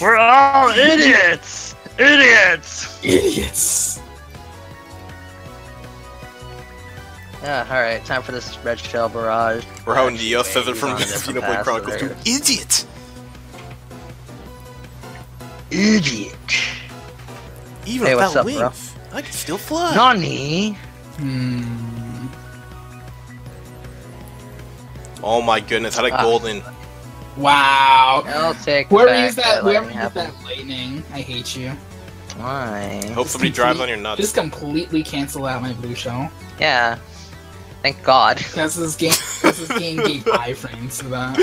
We're all idiots! Idiots! Idiots! Yeah, alright, time for this Red Shell barrage. We're how Neo says it from Xenoblade Chronicles 2. Idiot! Idiot! Even without wings, I can still fly! Nani! Oh my goodness, had a golden. Wow. I'll take whoever used that lightning, I hate you. Why? Hope somebody drives on your nuts. Just completely cancel out my blue shell. Yeah. Thank God. Because this game gave iframes for that.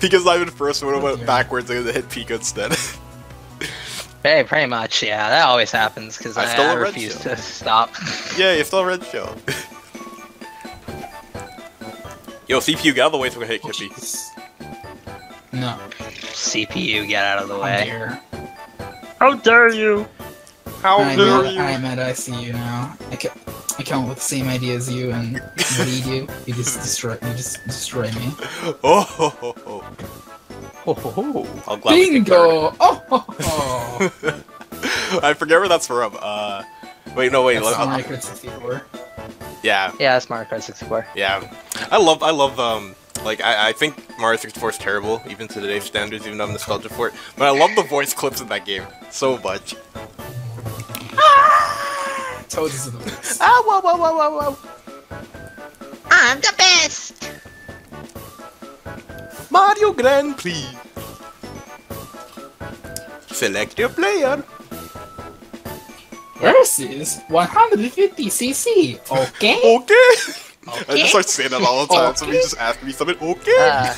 Pika's not even first, when it went backwards, I hit Pika instead. Hey, pretty much, yeah, that always happens, because I refuse to stop. Yeah, you stole Red Shell. Yo, CPU, get out of the way so we can hit Kippy. No. CPU, get out of the way. How dare you! How dare you! I'm at ICU now. I come up with the same idea as you, and what do? You just destroy me. Oh ho ho ho. Ho ho ho. I'll gladly bingo! Oh ho ho! I forget where that's from. Wait. That's Mario Kart 64. Yeah. Yeah, that's Mario Kart 64. Yeah. I think Mario 64 is terrible, even to today's standards, even though I'm nostalgic for it. But I love the voice clips in that game so much. Ah! Toads in the voice. Ah, whoa, whoa, whoa, whoa, whoa. I'm the best! Mario Grand Prix. Select your player. Versus 150cc. Okay. Okay. Okay. I just start saying that all the time, so somebody just asked me something, okay!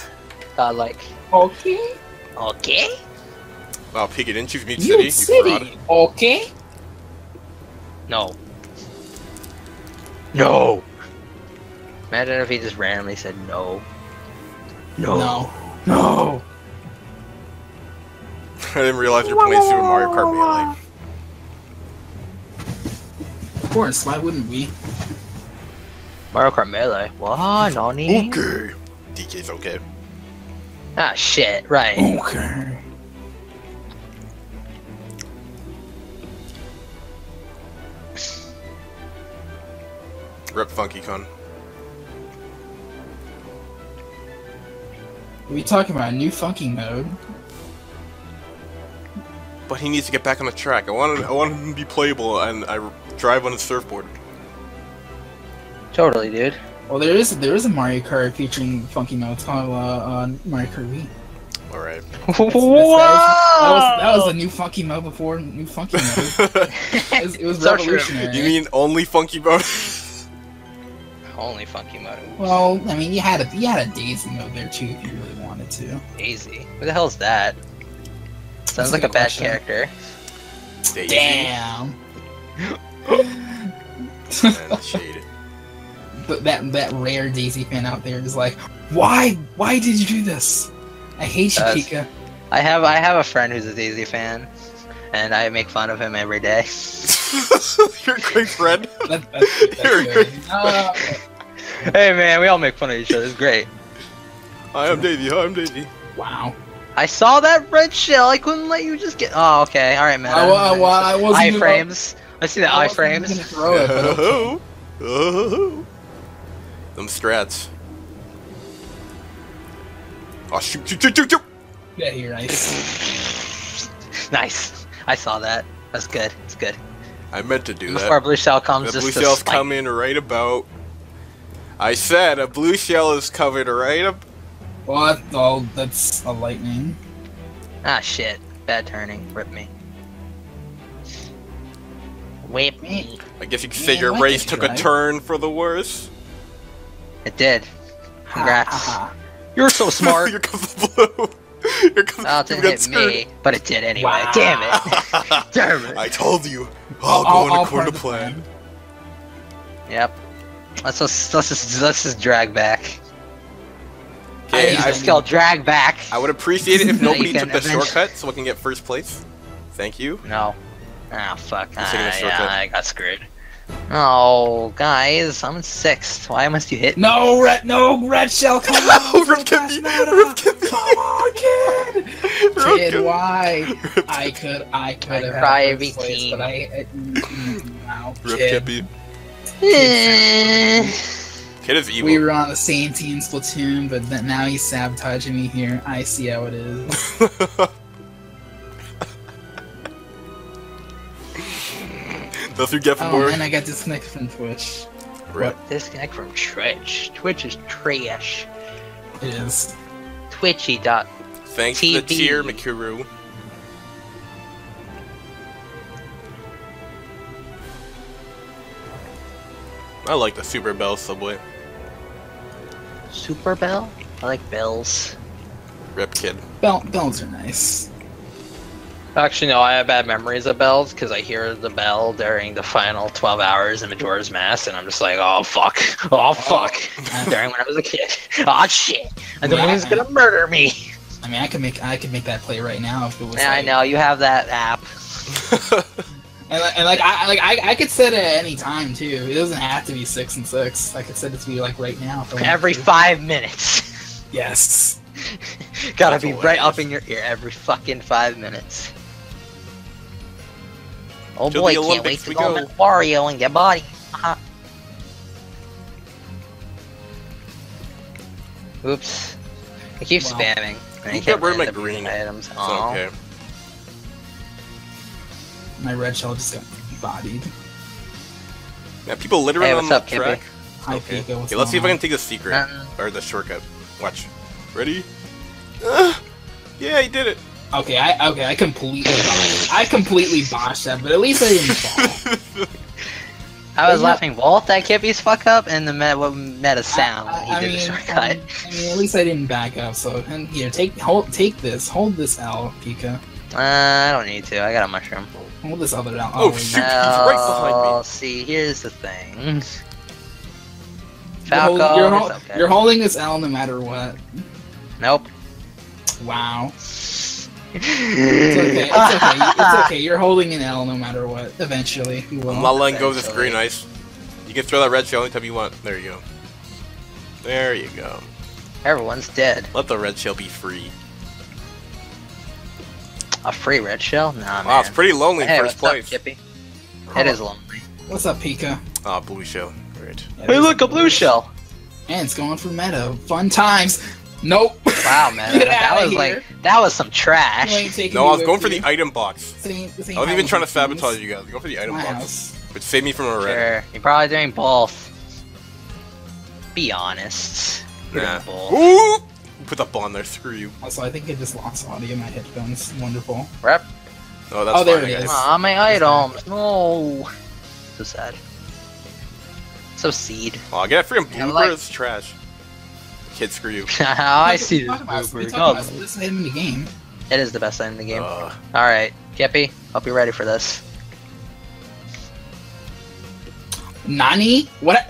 Okay? Okay? Wow, Piggy, didn't you mute City? You okay? No. No! Imagine if he just randomly said no. No. No. No! I didn't realize you were playing Super Mario Kart Melee. Of course, why wouldn't we? Mario Kart Melee. What? Nani? Okay. DK's okay. Ah, shit. Right. Okay. Rip FunkyCon. We talking about a new funky mode. But he needs to get back on the track. I want him to be playable, and I drive on his surfboard. Totally, dude. Well, there is a Mario Kart featuring funky notes on Mario Kart Wii. All right. That was a new funky mode before new funky mode. it was revolutionary. You mean only funky mode? Only funky mode. Well, I mean, you had a Daisy mode there too if you really wanted to. Daisy? What the hell is that? Sounds like a bad character. Daisy. Damn. And shaded. But that rare Daisy fan out there is like, why did you do this? I hate you, Pika. I have a friend who's a Daisy fan, and I make fun of him every day. You're a great friend. That's great. Hey man, we all make fun of each other. It's great. Hi, I'm Davey. Hi, I'm Davey. Wow. I saw that red shell. I couldn't let you just get. Oh, okay. All right, man. I wasn't iframes. I see the iframes. Oh, them strats. Oh, shoot. Yeah, you're nice. Nice. I saw that. That's good. It's good. I meant to do that. Before a blue shell comes, the blue shell's coming right about. I said a blue shell is coming right up. What? Oh, that's a lightning. Ah, shit. Bad turning. Rip me. Whip me. I guess you could say your race took a turn for the worse. It did. Congrats. You're so smart. Here comes the blue. Here comes it hit me, but it did anyway. Wow. Damn it. Damn it. I told you. I'll go according to plan. Yep. Let's just drag back. Okay, I skill drag back. I would appreciate it if nobody took the shortcut so I can get first place. Thank you. No. Ah, oh, fuck. Yeah, I got screwed. Oh, guys, I'm in sixth. Why must you hit me? No red shell. Come on, Rip Kippy. Come on, kid. Kid, why? I could have had place, but I wow, Rip Kippy. Kid is evil. We were on the same team, Splatoon, but now he's sabotaging me here. I see how it is. That's you get from work. And I got disconnected from Twitch. Rip. What? Disconnect from Twitch. Twitch is trash. It is. Twitchy.tv. Thanks for the tier, Mikuru. I like the Super Bell Subway. Super Bell? I like bells. Rip, kid. Bells are nice. Actually, no, I have bad memories of bells, because I hear the bell during the final 12 hours in Majora's Mask, and I'm just like, oh, fuck. Oh, fuck. During when I was a kid. Oh, shit. I thought he was going to murder me. I mean, I could make that play right now if it was. Yeah, like... I know. You have that app. And I could set it at any time, too. It doesn't have to be 6 and 6. I could set it to be, like, right now. Every 5 minutes. Yes. Gotta That's be hilarious. Right up in your ear every fucking 5 minutes. Oh boy, can't wait to go with Wario and get body. Oops. I keep spamming. I can't burn my green items. Oh. Okay. My red shell just got bodied. Yeah, people littering on the track. Hi, okay. Pico, okay, let's see if I can take the secret. Or the shortcut. Watch. Ready? Yeah, he did it. Okay, I completely botched that, but at least I didn't fall. I was laughing Walt at Kippy's fuck up and the meta sound. I mean, at least I didn't back up. So and here, hold this L, Pika. I don't need to. I got a mushroom. Hold this other L. Oh shoot! No. He's right behind me. See, here's the thing. Falco, you're holding this L no matter what. Nope. Wow. It's okay. You're holding an L no matter what. Eventually, you will. I'm not letting go of this green ice. You can throw that red shell anytime you want. There you go. There you go. Everyone's dead. Let the red shell be free. A free red shell? Nah, man. Wow, it's pretty lonely in first place. What's up, Kippy? It is lonely. What's up, Pika? Ah, blue shell. Great. Hey, look, a blue shell. And it's going for meta. Fun times. Nope. Wow, man. that was some trash. No, I was going for the item box. I was even trying to sabotage you guys. Go for the item box. Which saved me from a red. Sure. You're probably doing both. Be honest. Nah. Ooh! Put the bomb there. Screw you. Also, I think I just lost audio in my headphones. Wonderful. Rep. Oh, that's there it is. Aw, my items. No. So sad. So seed. Aw, get that freaking blooper. It's trash. Kid, screw you. I see this blooper. Oh, this item in the game. It is the best item in the game. Alright, Kippy, I'll be ready for this. Nani? What?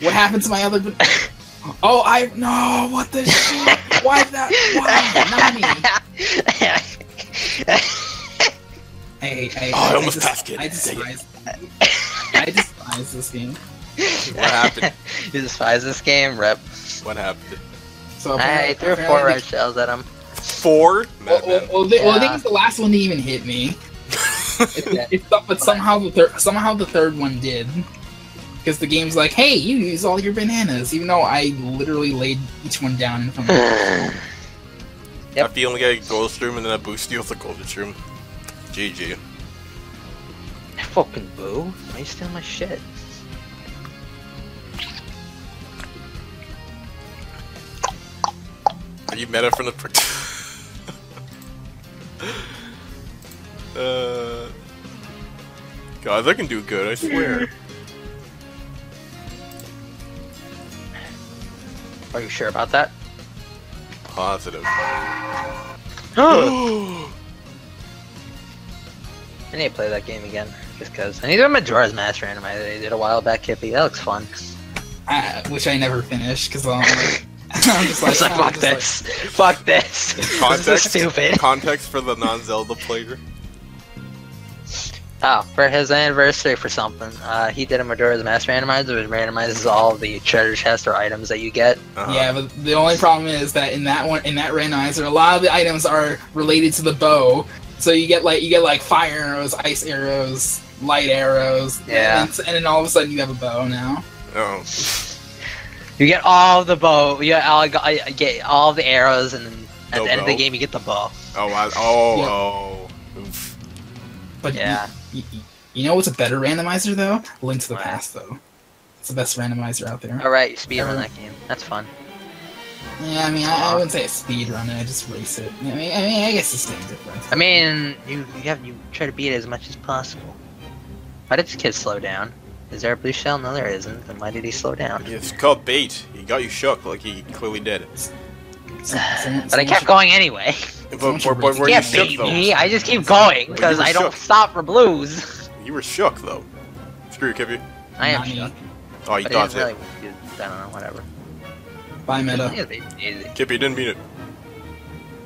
What happened to my other... Oh, No, what the shit? Why that? Why? Nani? I almost passed it. I despise this game. What happened? You despise this game, Rep? What happened? So I threw 4 red shells at him. 4? Well, I think it's the last one that even hit me. But somehow the third one did. Because the game's like, hey, you use all your bananas, even though I literally laid each one down in front of me. Yep. The only guy in gold room, and then I boost you with the golden room. GG. Fucking boo! Why are you stealing my shit? Are you meta from the? God, I can do good. I swear. Are you sure about that? Positive. Oh. I need to play that game again, just cause. I need to do a Majora's Mask randomizer I did a while back, Kippy. That looks fun. Which I never finished, cause I'm just like, fuck this. Context, this is stupid. Context for the non-Zelda player. Oh, for his anniversary for something, he did a Majora's Mask randomizer, which randomizes all the treasure chests or items that you get. Yeah, but the only problem is that in that randomizer, a lot of the items are related to the bow. So you get like fire arrows, ice arrows, light arrows, yeah, and then all of a sudden you have a bow now. Oh. You get all the bow. You get all the arrows, and then at the end of the game you get the bow. Oh. Oof. But yeah, you know what's a better randomizer though? Link to the Past though. It's the best randomizer out there. All right, speedrun that game. That's fun. Yeah, I mean, I wouldn't say a speedrun, I just race it. I mean, I guess it's the same difference. I mean, you try to beat it as much as possible. Why did this kid slow down? Is there a blue shell? No, there isn't. Then why did he slow down? It's called bait. He got you shook, like he clearly did. But I kept going anyway. But were you shook, though? I just keep going, because I don't stop for blues. You were shook, though. Screw you, Kippy. I am shook. Oh, you dodged it. I don't know, whatever. Bye, Meta. Kippy, didn't mean it.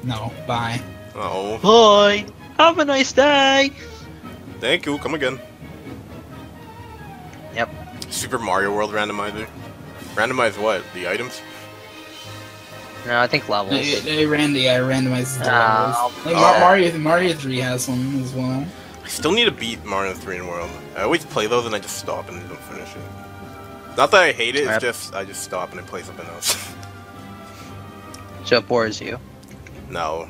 No, bye. Oh. Bye! Have a nice day! Thank you, come again. Yep. Super Mario World randomizer. Randomize what? The items? No, I think levels. I randomized the levels. Mario 3 has one as well. I still need to beat Mario 3 in World. I always play those and I just stop and don't finish it. Not that I hate it, it's just I just stop and I play something else. So it bores you? No.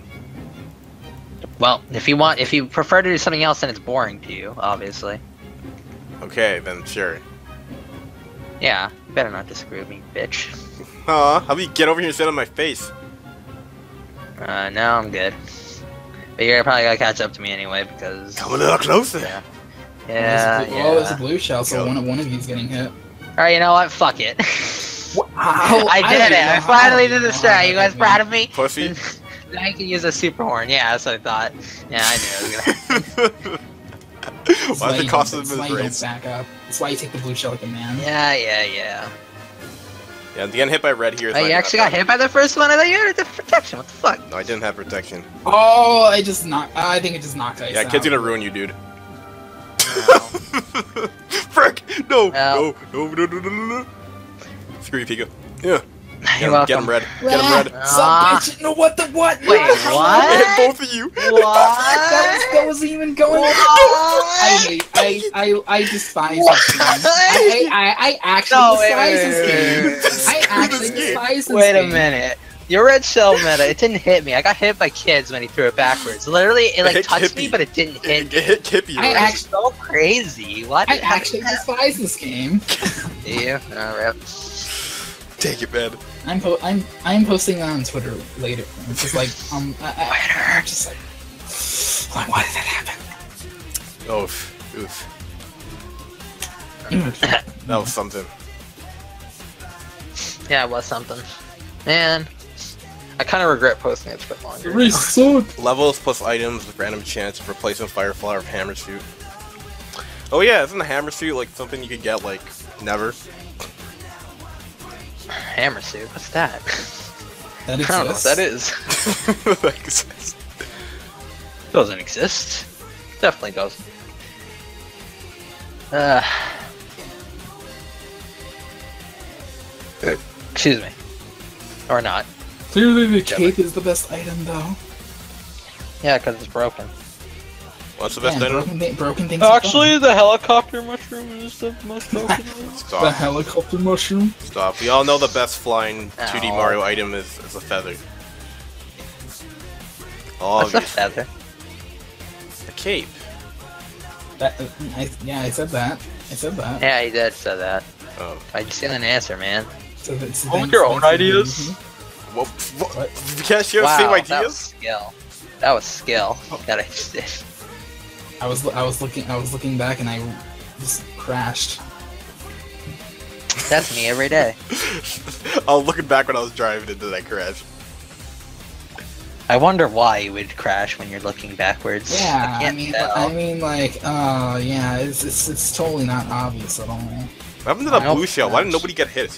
Well, if you prefer to do something else, then it's boring to you, obviously. Okay, then sure. Yeah, you better not disagree with me, bitch. Aw, how about you get over here and sit on my face? No, I'm good. But you're probably gonna catch up to me anyway, because... Come a little closer! Yeah. Oh, there's a blue shell, so one of you's getting hit. Alright, you know what? Fuck it. I did it! I finally did the strat. You guys proud of me? Pussy. I can use a super horn. Yeah, that's what I thought. Yeah, I knew it was gonna happen. Why the cost of this race? That's why you take the blue shell like a man. Yeah. Yeah, getting hit by red here. Oh, you actually got hit by the first one? I thought you had protection. What the fuck? No, I didn't have protection. Oh, I just knocked. I think it just knocked ice. Yeah, kid's gonna ruin you, dude. Frick! No. Screw you, Pika. Yeah. Get him red. Some bitch! No, what? Wait, what? I hit both of you! What? That wasn't even going on! I despise this game. I actually despise this game. I actually despise this game. Wait a minute. Your red shell meta, it didn't hit me. I got hit by kids when he threw it backwards. Literally, it like touched me, but it didn't hit me. It hit Kippy. I actually so crazy. What? I actually despise this game. Do you? No, rip. Take it, man. I'm posting that on Twitter later. It's just like why did that happen? Oof. That was something. Yeah, it was something. Man, I kind of regret posting it a bit longer. Levels plus items with random chance of replacing Firefly or Hammer Shoot. Oh yeah, isn't the Hammer Shoot like something you could get like never? Hammer Shoot? What's that? That exists. I don't know what that is. That exists. It doesn't exist. Definitely does. Excuse me. Or not. Clearly the cape is the best item, though. Yeah, because it's broken. What's the best item? Broken things. Actually, the helicopter mushroom is the most broken one. Stop. The helicopter mushroom? Stop. We all know the best flying 2D Mario item is a feather. Obviously. What's a feather? A cape. That, yeah, I said that. I said that. Yeah, you did say that. Oh. I just didn't answer, man. So that's what were your own ideas? What? Can't you have the same ideas? That was skill. That was skill that I just did. I was looking back and I just crashed. That's me every day. I was looking back when I was driving into that crash. I wonder why you would crash when you're looking backwards. Yeah, I mean, like, yeah, it's totally not obvious at all. What happened to that blue shell? Why did nobody get hit?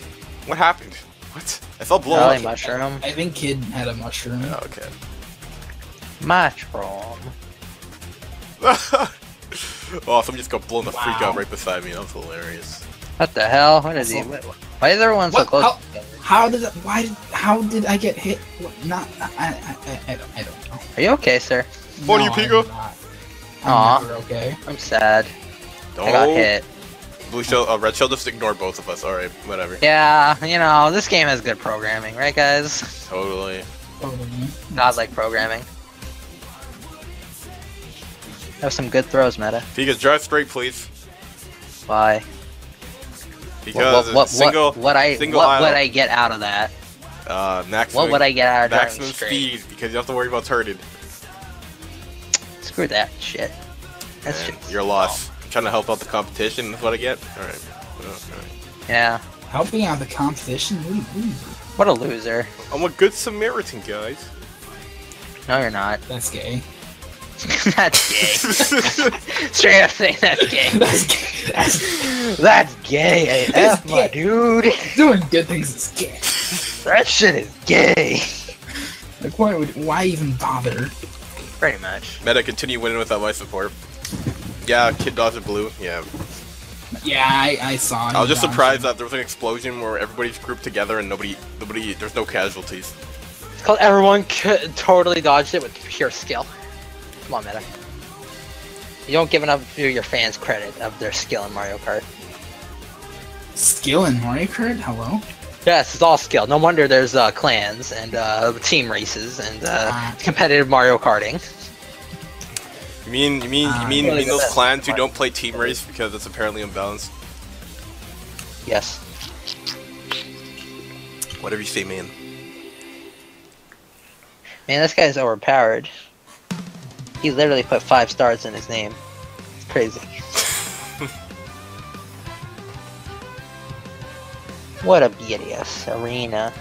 What happened? What? I felt blown. Probably mushroom. I think Kid had a mushroom. Oh, okay. Mushroom. Oh, someone just got blown the freak out right beside me. That was hilarious. What the hell? What is he? Why is everyone so close? How did I get hit? What, I don't know. Are you okay, sir? What are you, Pico? I'm okay. I'm sad. I got hit. Blue shell, red shell just ignored both of us. All right, whatever. Yeah, you know this game has good programming, right, guys? Totally. Godlike programming. Have some good throws, Meta. Pikachu, drive straight, please. Why? Because what would I get out of that? Maximum. What would I get out of maximum speed? Because you have to worry about turning. Screw that shit. That's just your loss. I'm trying to help out the competition. That's what I get. All right. Yeah. Helping out the competition. What a loser. I'm a good Samaritan, guys. No, you're not. That's gay. That's gay. Straight up saying that's gay. That's gay. AF, my dude. Doing good things is gay. That shit is gay. Like, why even bother? Pretty much. Meta, continue winning without my support. Yeah, Kid dodged blue. Yeah. Yeah, I saw it. I was just surprised that there was an explosion where everybody's grouped together and nobody, there's no casualties. It's called everyone totally dodged it with pure skill. Come on, Meta. You don't give enough to your fans credit of their skill in Mario Kart. Skill in Mario Kart? Hello? Yes, it's all skill. No wonder there's clans and team races and competitive Mario Karting. You mean those clans who don't play team race because it's apparently imbalanced? Yes. Whatever you say, man. Man, this guy's overpowered. He literally put 5 stars in his name. It's crazy. What a beauteous arena.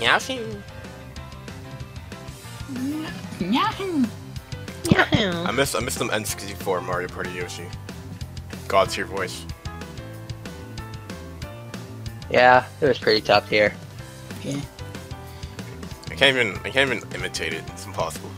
Yahoo! Yahoo! Yahoo! I miss them N64 Mario Party Yoshi. God's your voice. Yeah, it was pretty top tier. Yeah. I can't even imitate it. It's impossible.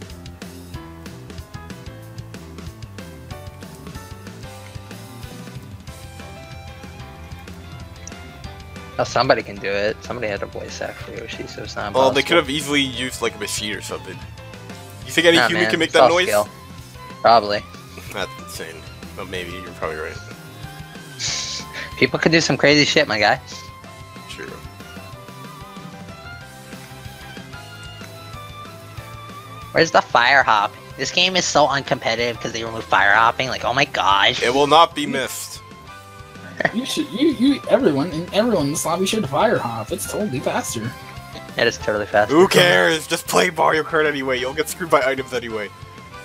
Well, somebody can do it. Somebody had a voice act for Yoshi, so it's not impossible. Well, they could have easily used like a machine or something. You think any human can make that noise? Skill. Probably. That's insane. But maybe you're probably right. People could do some crazy shit, my guy. True. Where's the fire hop? This game is so uncompetitive because they remove fire hopping. Like, oh my gosh! It will not be missed. everyone in this lobby should fire hop. It's totally faster. It is totally faster. Who cares? Just play Mario Kart anyway. You'll get screwed by items anyway.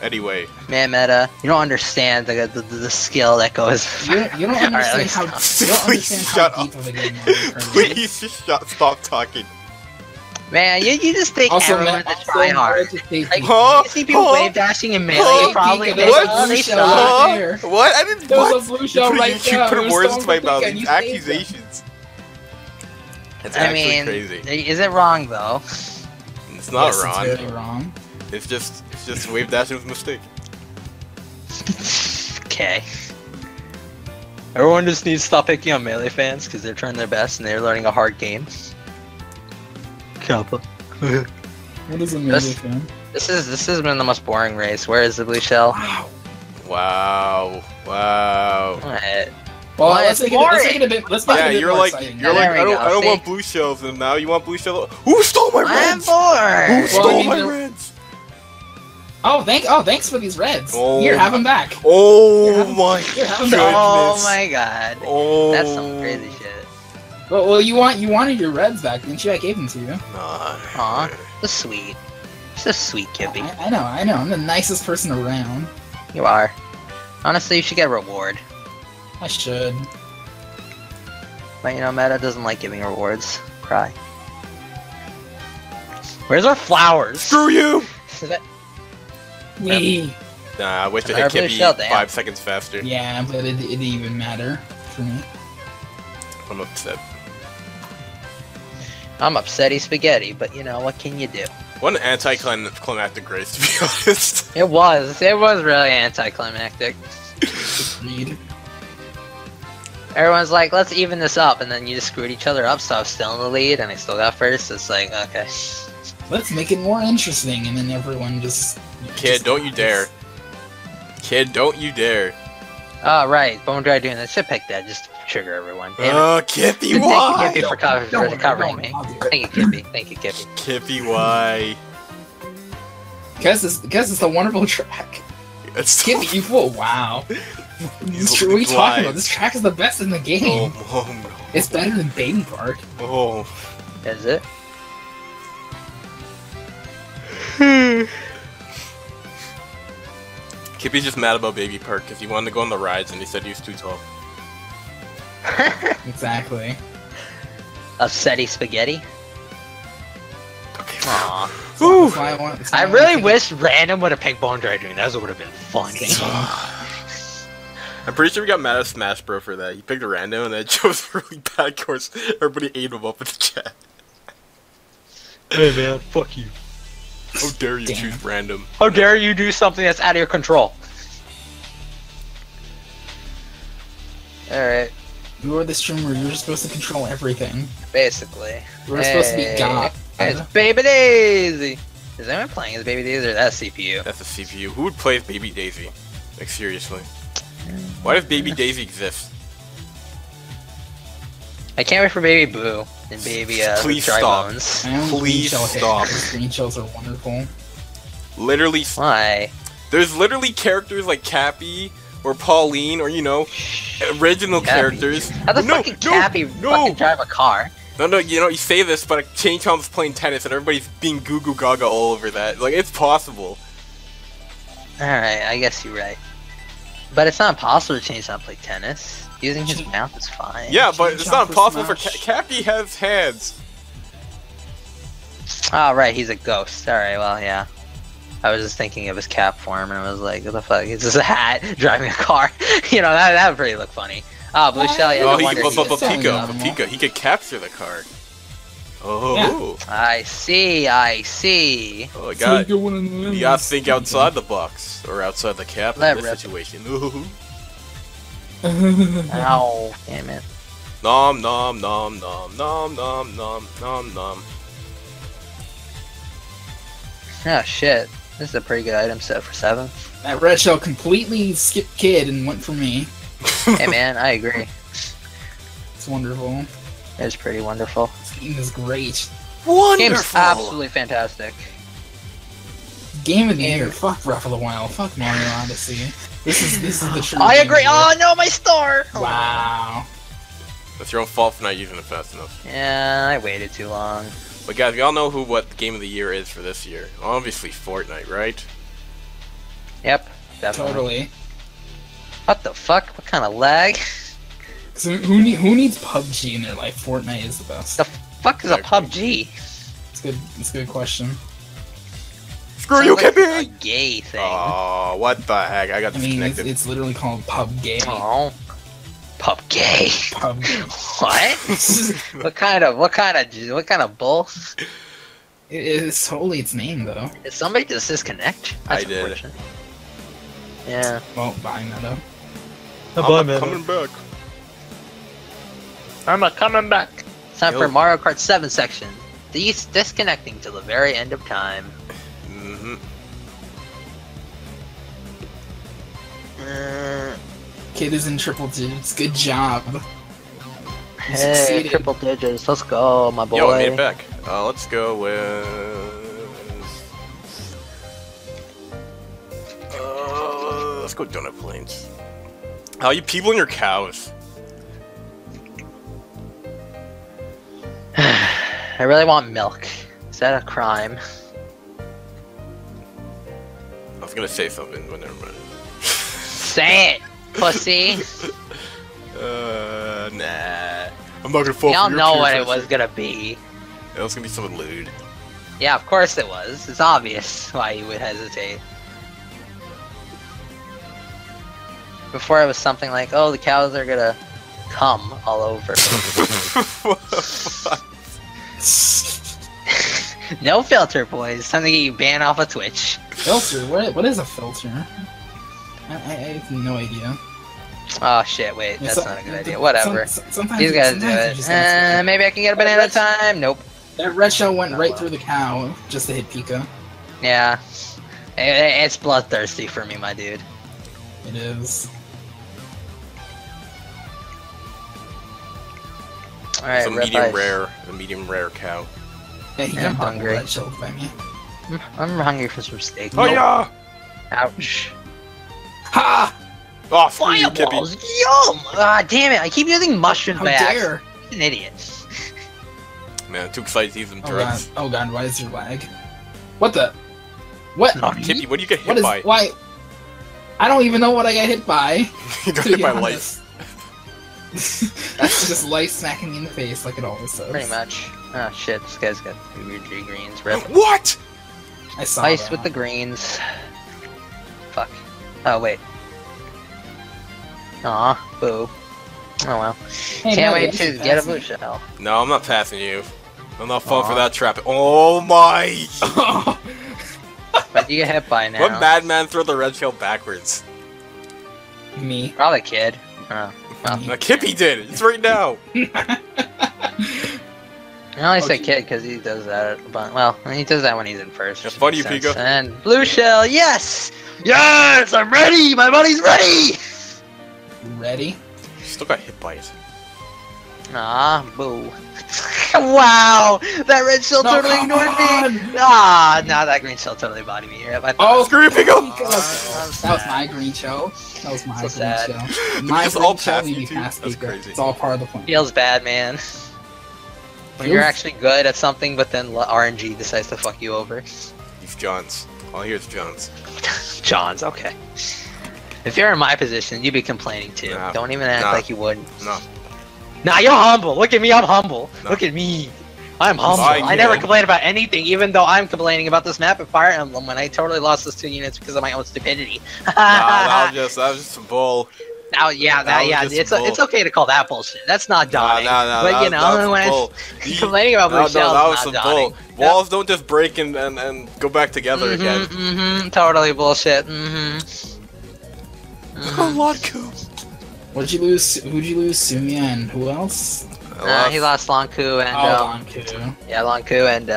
Anyway. Man, Meta, you don't understand the skill that goes. You don't understand how deep of a game Mario Kart is. Please just stop talking. Man, you just think everyone's a tryhard. Like, you see people wave dashing in Melee, probably. What? I didn't. You put words into my mouth. These accusations. It's actually crazy. Is it wrong though? It's not wrong. It's just wave dashing was a mistake. Okay. Everyone just needs to stop picking on Melee fans because they're trying their best and they're learning a hard game. Kappa. What is a Melee fan? This has been the most boring race. Where is the blue shell? Wow. Alright. Well, let's make it a bit yeah, you're like I don't want blue shells, and now you want blue shells. Who stole my reds? Who stole my reds? Oh, thanks for these reds. Oh. Here, have them back. Oh my goodness. Oh. That's some crazy shit. Well, you wanted your reds back, didn't you? I gave them to you. Aw, that's sweet. It's a sweet Kippy. I know. I'm the nicest person around. You are. Honestly, you should get a reward. I should. But you know, Meta doesn't like giving rewards. Cry. Where's our flowers? Screw you! Nah, I wish it had Kippy 5 seconds faster. Yeah, but it didn't even matter for me. I'm upset. I'm upsetty spaghetti, but you know, what can you do? What an anticlimactic race, to be honest. It was really anticlimactic. Agreed. Everyone's like, let's even this up, and then you just screwed each other up, so I was still in the lead, and I still got first. It's like, okay. Let's make it more interesting, and then everyone just... Kid, don't you dare. Oh, right. Bone Dry Dunes. I should pick that, just to trigger everyone. Oh, Kippy, why? Thank you, Kippy, for covering me. Thank you, Kippy. Kippy, why? Because it's a wonderful track. Kippy, you fool. Wow. What are we talking about? This track is the best in the game. Oh, no. It's better than Baby Park. Oh. Is it? Kippy's just mad about Baby Park because he wanted to go on the rides and he said he was too tall. Exactly. Upsetty spaghetti. Aww. Ooh. I really wish Random would have picked Bone Dry Dunes. That would have been funny. I'm pretty sure we got mad at Smash Bro for that. He picked a Random and then chose a really bad course. Everybody ate him up in the chat. Hey man, fuck you. How dare you choose Random? How dare you do something that's out of your control? Alright. You are the streamer, you're supposed to control everything. Basically. We're supposed to be God. It's Baby Daisy! Is anyone playing as Baby Daisy or that's CPU? That's a CPU. Who would play as Baby Daisy? Like, seriously. Why does Baby Daisy exist? I can't wait for Baby Boo and Baby Dry Bones. Please stop. Green shells are wonderful. Literally. Why? There's literally characters like Cappy or Pauline or, you know, original characters. How the fuck did Cappy fucking drive a car? No, you know, you say this, but Chain Chomp's playing tennis and everybody's being goo goo gaga all over that. Like, it's possible. Alright, I guess you're right. But it's not impossible to change how to play tennis. Using his mouth is fine. Yeah, but it's not impossible for Cappy has hands. Ah, right, he's a ghost. Alright, well, yeah. I was just thinking it was cap form, and I was like, what the fuck? It's just a hat driving a car. You know, that would pretty look funny. Ah, Blue Shell, yeah. Pika, he could capture the car. Oh. Yeah. I see. Oh, my God. You gotta think outside the box, or outside the cap in this situation. Ooh. Ow. Damn it. Nom nom nom nom nom nom nom nom nom. Oh shit. This is a pretty good item set for 7. That red shell completely skipped Kid and went for me. Hey man, I agree. It's wonderful. It's pretty wonderful. This game is great. Wonderful! Game's absolutely fantastic. Game of the year. Fuck Breath of the Wild. Fuck Mario Odyssey. This is the true. I agree. Oh no, my star! Wow. That's your own fault for not using it fast enough. Yeah, I waited too long. But guys, we all know what the game of the year is for this year. Obviously, Fortnite, right? Yep. Definitely. Totally. What the fuck? What kind of lag? So who needs PUBG in their life? Fortnite is the best. The fuck is a PUBG? It's a good question. Screw you, Kippy! A gay thing. Oh, what the heck? I got disconnected. It's literally called PUBG. Oh, PUBG. PUBG. What? what kind of bull? It's totally its name though. Did somebody just disconnect? That's I did. Yeah. Won't buying that up. I'm coming back. It's time for Mario Kart 7 section. These disconnecting till the very end of time. Mm-hmm. Kid is in triple digits. Good job. Hey, succeeded. Triple digits. Let's go, my boy. Yo, I made it back. Let's go with... let's go Donut Plains. Oh, you people and your cows. I really want milk. Is that a crime? I was gonna say something, but never mind. Say it, pussy. Nah. I'm not gonna fall for your y'all know what it was gonna be. It was gonna be something lewd. Yeah, of course it was. It's obvious why you would hesitate. Before it was something like, oh, the cows are gonna come all over. What? No filter, boys. Time to get you banned off of Twitch. Filter? What is a filter? I have no idea. Oh shit, wait, that's not a good idea. Whatever. He's gotta do it. Maybe I can get a banana time? Nope. That red shell went right through the cow just to hit Pika. Yeah. It's bloodthirsty for me, my dude. It is. All right, it's a medium rare cow. Yeah, he got hungry. I'm hungry for some steak. Oh yeah! Ouch. Ha! Oh, fireballs! Yum! Ah, damn it! I keep using mushroom bags. How dare! An idiot. Man, too excited to use them drugs. Oh god! Why is your lag? What the? What? Oh, Kippy, what do you get hit by? Why? I don't even know what I got hit by. You got hit by lice. That's just light smacking me in the face like it always does. Pretty much. Oh shit, this guy's got weird greens. Rip. What? I saw ice that. With the greens. Fuck. Oh wait. Aw, boo. Oh well. Hey, can't wait to get a blue shell. No, I'm not passing you. I'm not falling for that trap. Oh my! But you get hit by now. What madman threw the red shell backwards? Me. Probably kid. Oh. Well, Kippy did it! It's right now! I only say kid because he does that a bunch. Well, he does that when he's in first. Yeah, funny, Pika. And blue shell, yes! Yes! I'm ready! My body's ready! Ready? Still got hit by it. Ah, boo. Wow! That red shell totally ignored me! Ah, no, that green shell totally bodied me. Oh, screw you, Pika! That was my green shell. That was my green shell. My green shell made me pass Pika. It's all part of the plan. Feels bad, man. When you're actually good at something, but then RNG decides to fuck you over. He's Johns. All I hear is Johns. Johns, okay. If you're in my position, you'd be complaining too. Nah. Don't even act like you wouldn't. No. Nah, you're humble! Look at me, I'm humble! No. Look at me! I'm humble! I never complain about anything, even though I'm complaining about this map at Fire Emblem when I totally lost those 2 units because of my own stupidity. Nah, that was just some bull. Now, yeah, it's okay to call that bullshit. That's not dotting. Nah, but you know, when I'm complaining about blue shells, that was some bull. Walls don't just break and go back together again. Totally bullshit. A lot cool. What'd you lose? Who'd you lose? Sumia and who else? He lost Lanku and Lanku. Yeah, Lanku and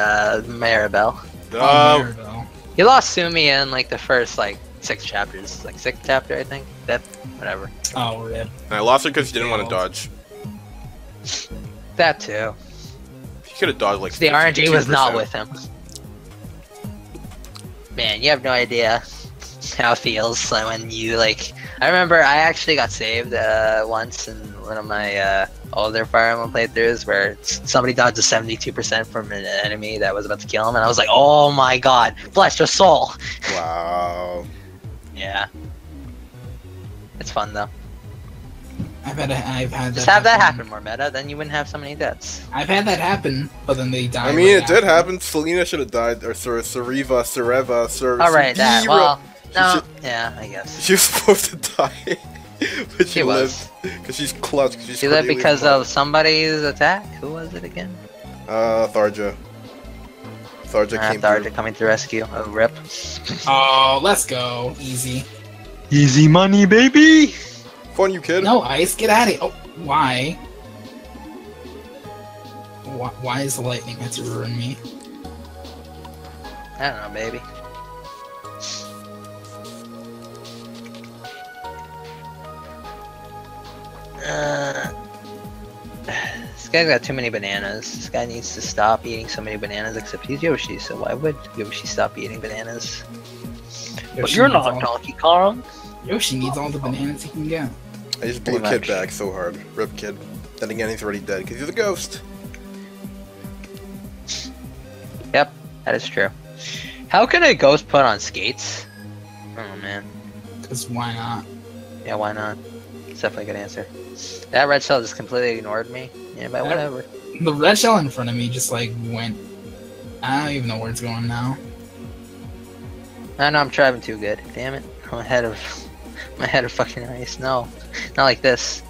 Maribel. Maribel. He lost Sumia in like the first 6 chapters, like 6th chapter, I think. That whatever. Oh, yeah. I lost her because she didn't want to dodge. That too. She could have dodged like. The RNG was not with him. Man, you have no idea how it feels when you like. I remember I actually got saved once in one of my older Fire Emblem playthroughs where somebody dodged a 72% from an enemy that was about to kill him, and I was like, oh my god, bless your soul! Wow. Yeah. It's fun though. I've had just have that happen more meta, then you wouldn't have so many deaths. I've had that happen, but then they died. I mean, it did happen. Selena should have died, or Sereva. Alright, that, well... No, yeah, I guess. She was supposed to die, but she lived because she's clutch. She lived because of somebody's attack. Who was it again? Tharja. Tharja coming to rescue. Oh, rip. Oh, let's go. Easy. Easy money, baby! Fun, you kid. No, Ice, get at it. Oh, why? Why is the lightning meant to ruin me? I don't know, baby. This guy's got too many bananas. This guy needs to stop eating so many bananas, except he's Yoshi, so why would Yoshi stop eating bananas? Yoshi, but you're not Donkey Kong. Yoshi needs all the bananas he can get. I just blew Kid back so hard. Rip Kid. Then again, he's already dead because he's a ghost. Yep, that is true. How can a ghost put on skates? Oh man. Because why not? Yeah, why not? It's definitely a good answer. That red shell just completely ignored me. Yeah, but whatever. The red shell in front of me just like went. I don't even know where it's going now. I know I'm driving too good. Damn it! I'm ahead of fucking Ice. No, not like this.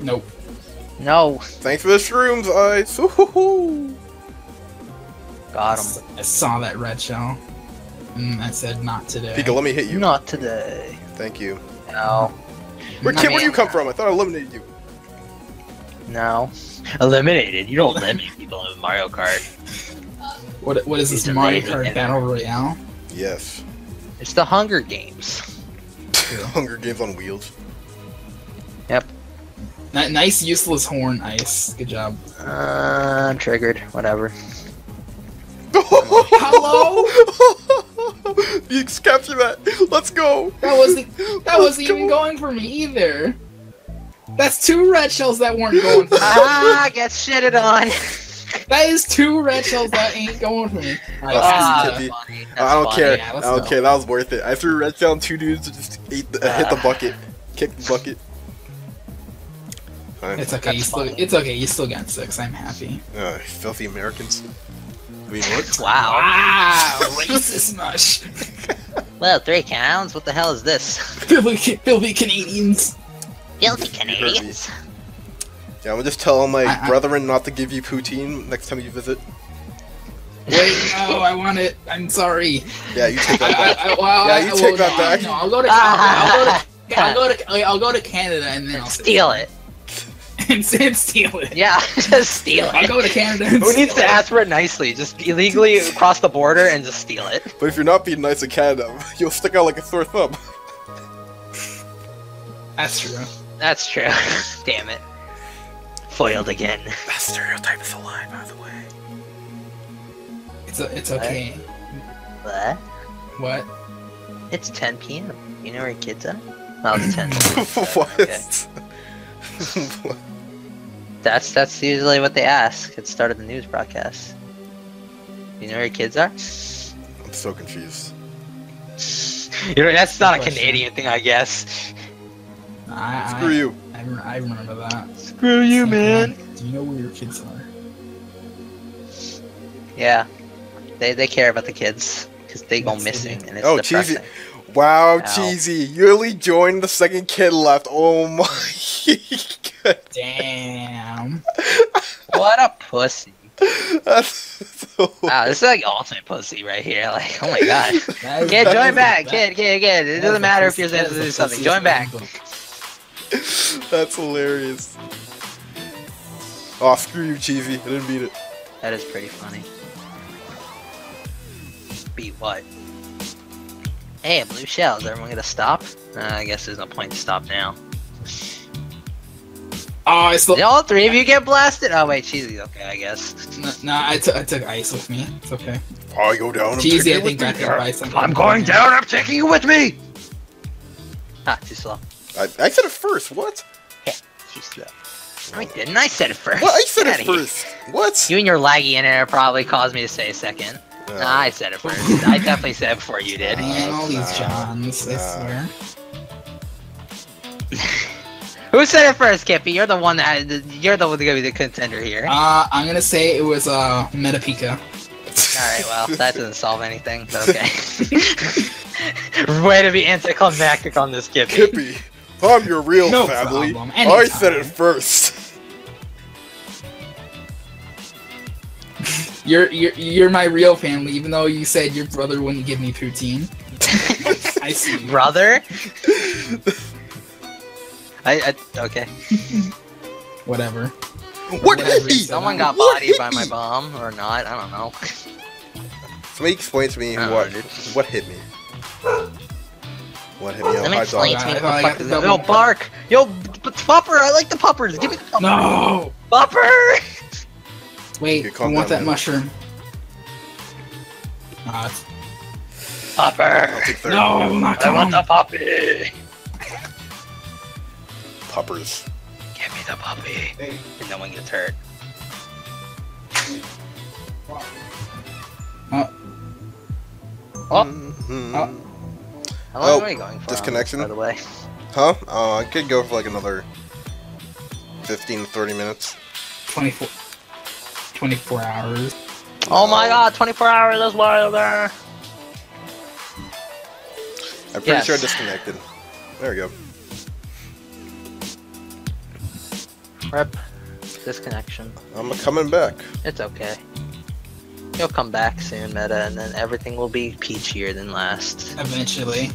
Nope. No. Thanks for the shrooms, Ice. Woohoo! Got him. I saw that red shell. I said not today. Pika, let me hit you. Not today. Thank you. No. Where do you come from? I thought I eliminated you. No. Eliminated? You don't eliminate people in Mario Kart. What is this, Mario Kart Battle Royale? Yes. It's the Hunger Games. Hunger Games on wheels. Yep. Nice useless horn, Ice. Good job. I'm triggered. Whatever. Hello? You capture that. Let's go. That wasn't even going for me either. That's two red shells that weren't going for me. Ah, get shitted on. That is two red shells that ain't going for me. I don't care. Yeah, I don't care. That was worth it. I threw red shell on two dudes and just hit the bucket, kicked the bucket. Fine. It's okay. It's okay. You still got six. I'm happy. Filthy Americans. We looked. Wow. Racist mush. Well, 3 counts? What the hell is this? Filthy Canadians. Filthy Canadians. Yeah, I'm gonna just tell all my brethren not to give you poutine next time you visit. Wait, no, I want it. I'm sorry. Yeah, you take that back. Yeah, you take that back. No, I'll go to Canada and then I'll steal it. And steal it. Yeah, just steal it. I'll go to Canada and Who needs to ask for it nicely? Just illegally cross the border and just steal it. But if you're not being nice in Canada, you'll stick out like a sore thumb. That's true. That's true. Damn it. Foiled again. That stereotype is a lie, by the way. It's okay. What? What? It's 10 p.m. You know where kids are? Oh, it's 10 What? Okay. That's usually what they ask at the start of the news broadcast. You know where your kids are? I'm so confused. You know, that's not a Canadian thing, I guess. Screw you. I remember that. Screw you, man. Do you know where your kids are? Yeah. They care about the kids. Because they go missing. And it's depressing. Cheesy. Wow, Cheesy. You only joined the second kid left. Oh my god. Damn. What a pussy. Wow, this is like ultimate pussy right here. Like, oh my god. Kid, join back. Kid. It doesn't matter if you're supposed to do something. Join back. That's hilarious. Oh, screw you, Cheesy. I didn't beat it. That is pretty funny. Beat what? Hey, blue shell. Is everyone gonna stop? I guess there's no point to stop now. Oh, it's the all three of you get blasted. Oh wait, Cheesy's okay, I guess. No, I took Ice with me. It's okay. I go down. Cheesy, I think back up Ice. I'm going down. I'm taking you with me. Ah, too slow. I said it first, what? Yeah, too slow. No, I didn't. I said it first. What? I said it first. What? You and your laggy internet probably caused me to say it second. No, I said it first. I definitely said it before you did. All these Johns, I swear. Who said it first, Kippy? You're the one that you're gonna be the contender here. I'm gonna say it was MetaPika. Alright, well, that doesn't solve anything, but okay. Way to be anticlimactic on this, Kippy. Kippy. I'm your real family. I said it first. You're my real family, even though you said your brother wouldn't give me poutine. I see. Brother? Okay. Whatever. What did he? Someone got bodied by my bomb, or not, I don't know. Somebody explain to me what hit me. What hit me? Let me explain to me what the fuck is that? Yo, bark! Yo, Pupper! I like the Puppers! Give me the Pupper! No! Pupper! Wait, I want that mushroom. Pupper! No, not I want the puppy! Puppers. Give me the puppy. Hey. And no one gets hurt. How long are we going for? Disconnection? By the way. Huh? I could go for like another 15 to 30 minutes. 24 hours. Oh my god, 24 hours, that's wilder! I'm pretty sure I disconnected. There we go. Rep. Disconnection. I'm coming back. It's okay. You'll come back soon, Meta, and then everything will be peachier than last. Eventually.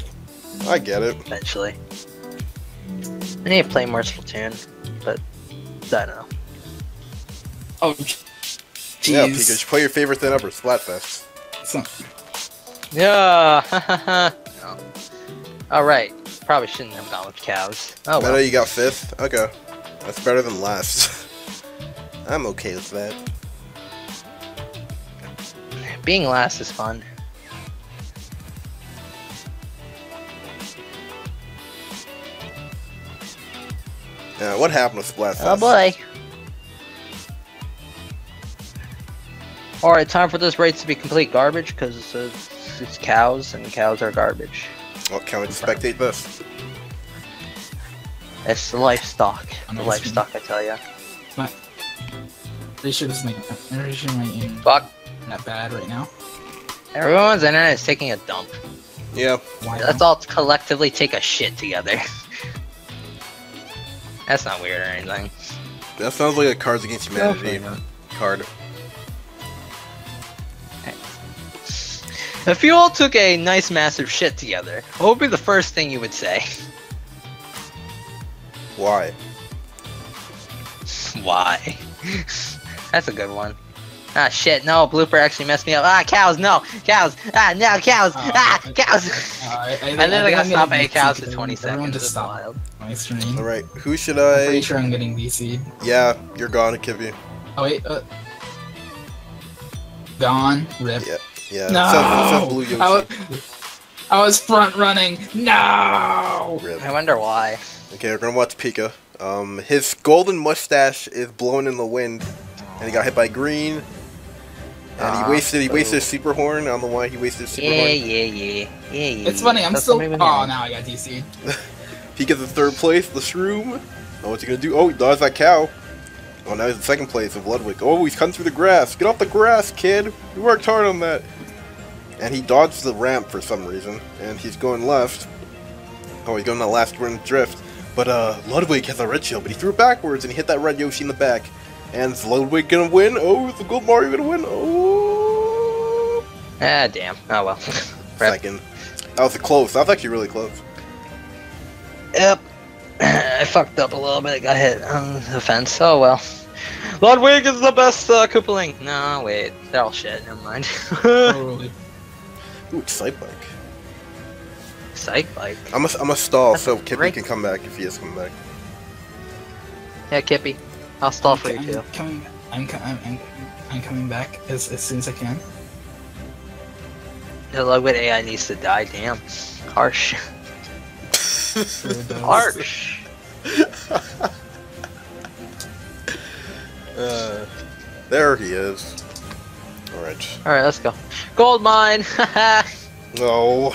I get it. Eventually. I need to play more Splatoon, but I don't know. Oh, jeez. Yeah, Pikachu, play your favorite thing ever, Splatfest. Yeah. No. All right. Probably shouldn't have gone with cows. Oh, Meta, well. You got fifth. Okay. That's better than last. I'm okay with that. Being last is fun. Yeah, what happened with Splatfest? Oh boy. Alright, time for this race to be complete garbage, because it's cows, and cows are garbage. What can we spectate this? It's livestock. The livestock, I tell ya. But they should just make Fuck. Not bad right now. Everyone's internet is taking a dump. Yeah. Let's all collectively take a shit together. That's not weird or anything. That sounds like a Cards Against Humanity card. If you all took a nice massive shit together, what would be the first thing you would say? Why? Why? That's a good one. Ah, shit, no, blooper actually messed me up. Ah, cows, no, cows, ah, no, cows, ah, cows! And then I gotta stop at cows for 20 seconds. Just stop. My stream. Alright, who should I... I'm pretty sure I'm getting VC'd. Yeah, you're gone, Kippy. Oh, wait, Gone, rip. Yeah, yeah. No! Except Blue Yoshi. I was front running. No! Rip. I wonder why. Okay, we're gonna watch Pika. His golden mustache is blown in the wind, and he got hit by green. And he wasted his super horn. I don't know why he wasted his super horn. Yeah. It's funny. I'm still. Oh, now I got DC'd. Pika's in third place. The Shroom. Oh, what's he gonna do? Oh, he dodged that cow. Oh, now he's in second place of Ludwig. Oh, he's cutting through the grass. Get off the grass, kid. You worked hard on that. And he dodged the ramp for some reason, and he's going left. Oh, he's going to the last run drift. But Ludwig has a red shield, but he threw it backwards and he hit that red Yoshi in the back. And is Ludwig gonna win? Oh, is the gold Mario gonna win? Oh! Ah, damn. Oh well. Second. That was close. That was actually really close. Yep. I fucked up a little bit. Got hit on the fence. Oh well. Ludwig is the best Koopaling. No, wait. They're all shit. Never mind. Totally. Ooh, Psych Bike. Psych Bike? I'm a stall, so Kippy can come back if he is coming back. Yeah, Kippy. I'll stall for you too. I'm coming back as soon as I can. The Ludwig AI needs to die. Damn, harsh. Harsh. There he is. All right. All right, let's go. Gold mine. No.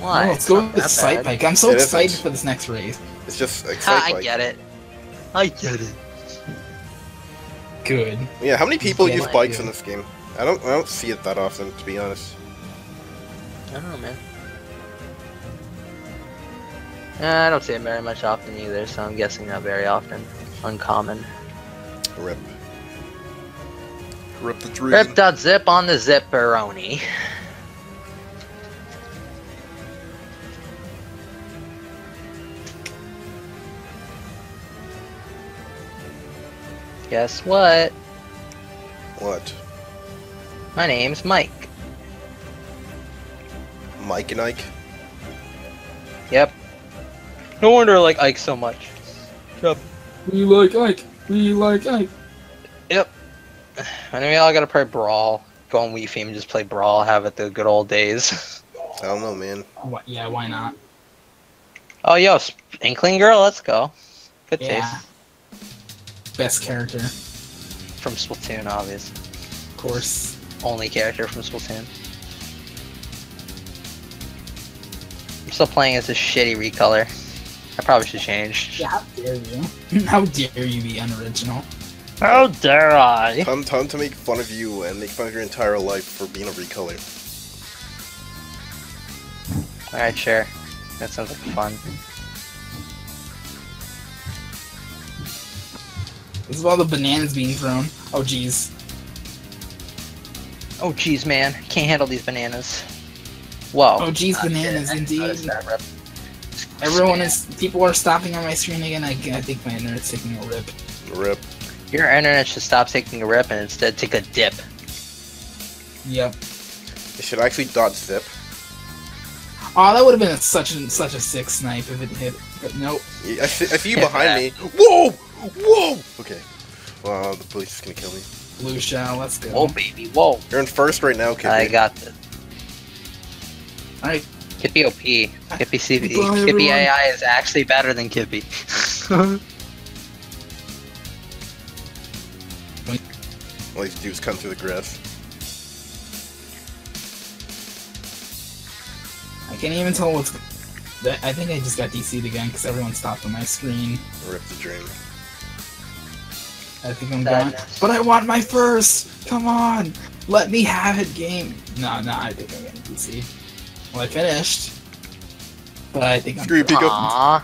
Why? No, let's go with the Sight Bike. I'm so excited for this next race. It's just like Sight Bike. I get it. I get it. Good. Yeah, how many people use bikes in this game? I don't see it that often, to be honest. I don't know, man. I don't see it very much often either, so I'm guessing not very often. Uncommon. Rip. Rip the dream. Rip that zip on the zipperoni. Guess what? What? My name's Mike. Mike and Ike? Yep. No wonder I like Ike so much. Yep. We like Ike. We like Ike. Yep. I know we all gotta play Brawl. Go on Wii Theme and just play Brawl. Have it the good old days. I don't know, man. What? Yeah, why not? Oh, yo, Inkling Girl, let's go. Good taste. Best character. From Splatoon, obviously. Of course. Only character from Splatoon. I'm still playing as a shitty recolor. I probably should change. Yeah, how dare you? How dare you be unoriginal? How dare I? Time to make fun of you and make fun of your entire life for being a recolor. Alright, sure. That sounds like fun. This is all the bananas being thrown. Oh, jeez. Oh, jeez, man. Can't handle these bananas. Whoa. Oh, jeez, bananas, indeed. Everyone is... People are stopping on my screen again. I think my internet's taking a rip. Rip. Your internet should stop taking a rip and instead take a dip. Yep. It should actually dodge zip. Oh, that would have been such a sick snipe if it hit. But nope. Yeah, I see you behind me. Whoa! Whoa! Okay. Wow, the police is gonna kill me. Blue shell, let's go. Whoa, baby, whoa. You're in first right now, Kippy. I got this. Alright. Kippy OP. Kippy CV. Bye, Kippy everyone. AI is actually better than Kippy. All you do is come through the grass. I can't even tell what's... I think I just got DC'd again because everyone stopped on my screen. Rip the dream. I think I'm gone. But I want my first! Come on! Let me have it, game! No, I think I'm getting DC'd. Well, I finished. But I think I'm... Screw you, Pico. Aww.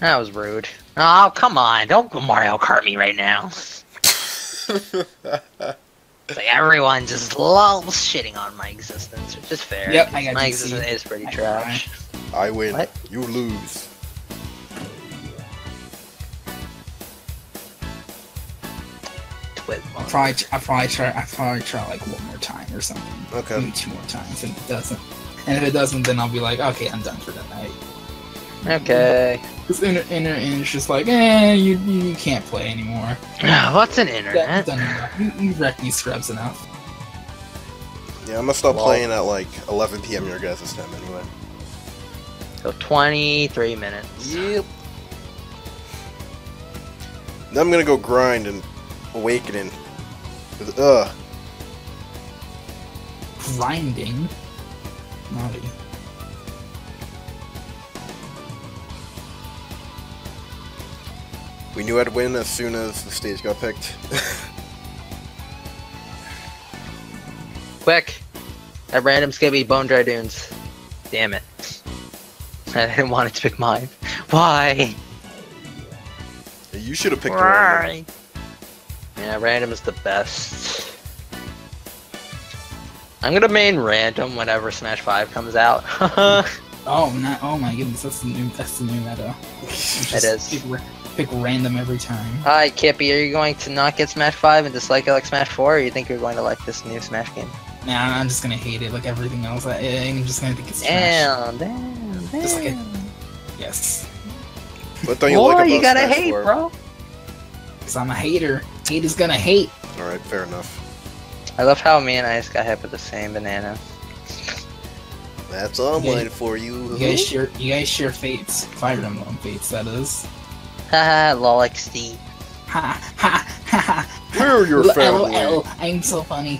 That was rude. Oh, come on! Don't Mario Kart me right now! It's like everyone just loves shitting on my existence, which is fair. Yep, I got my existence is pretty trash. I win. What? You lose. I'll probably try like one more time or something. Okay. Maybe two more times, and if it doesn't, then I'll be like, okay, I'm done for the night. Okay. This internet is just like, you can't play anymore. What's an internet? You wreck these scrubs enough. Yeah, I'm gonna stop playing at like 11 PM your guys' time anyway. So 23 minutes. Yep. Then I'm gonna go grind and Awakening. Ugh. Grinding? Naughty. We knew I'd win as soon as the stage got picked. Quick! That random's gonna be Bone Dry Dunes. Damn it. I didn't want it to pick mine. Why? You should have picked mine. Yeah, random is the best. I'm gonna main random whenever Smash 5 comes out. Oh my goodness, that's the new meta. It is. Pick random every time. Hi, Kippy, are you going to not get Smash 5 and dislike it like Smash 4, or you think you're going to like this new Smash game? Nah, I'm just gonna hate it like everything else. I'm just gonna think it's trash. Damn. Just like it. Yes. What don't you like about you gotta Smash hate, 4? Bro. Cause I'm a hater. Hate is gonna hate. Alright, fair enough. I love how me and Ice got hit with the same banana. That's all mine for you. You guys share fates. Fire Emblem fates, that is. Haha, lol XD. Ha ha ha ha. Where are your family? LOL, I'm so funny.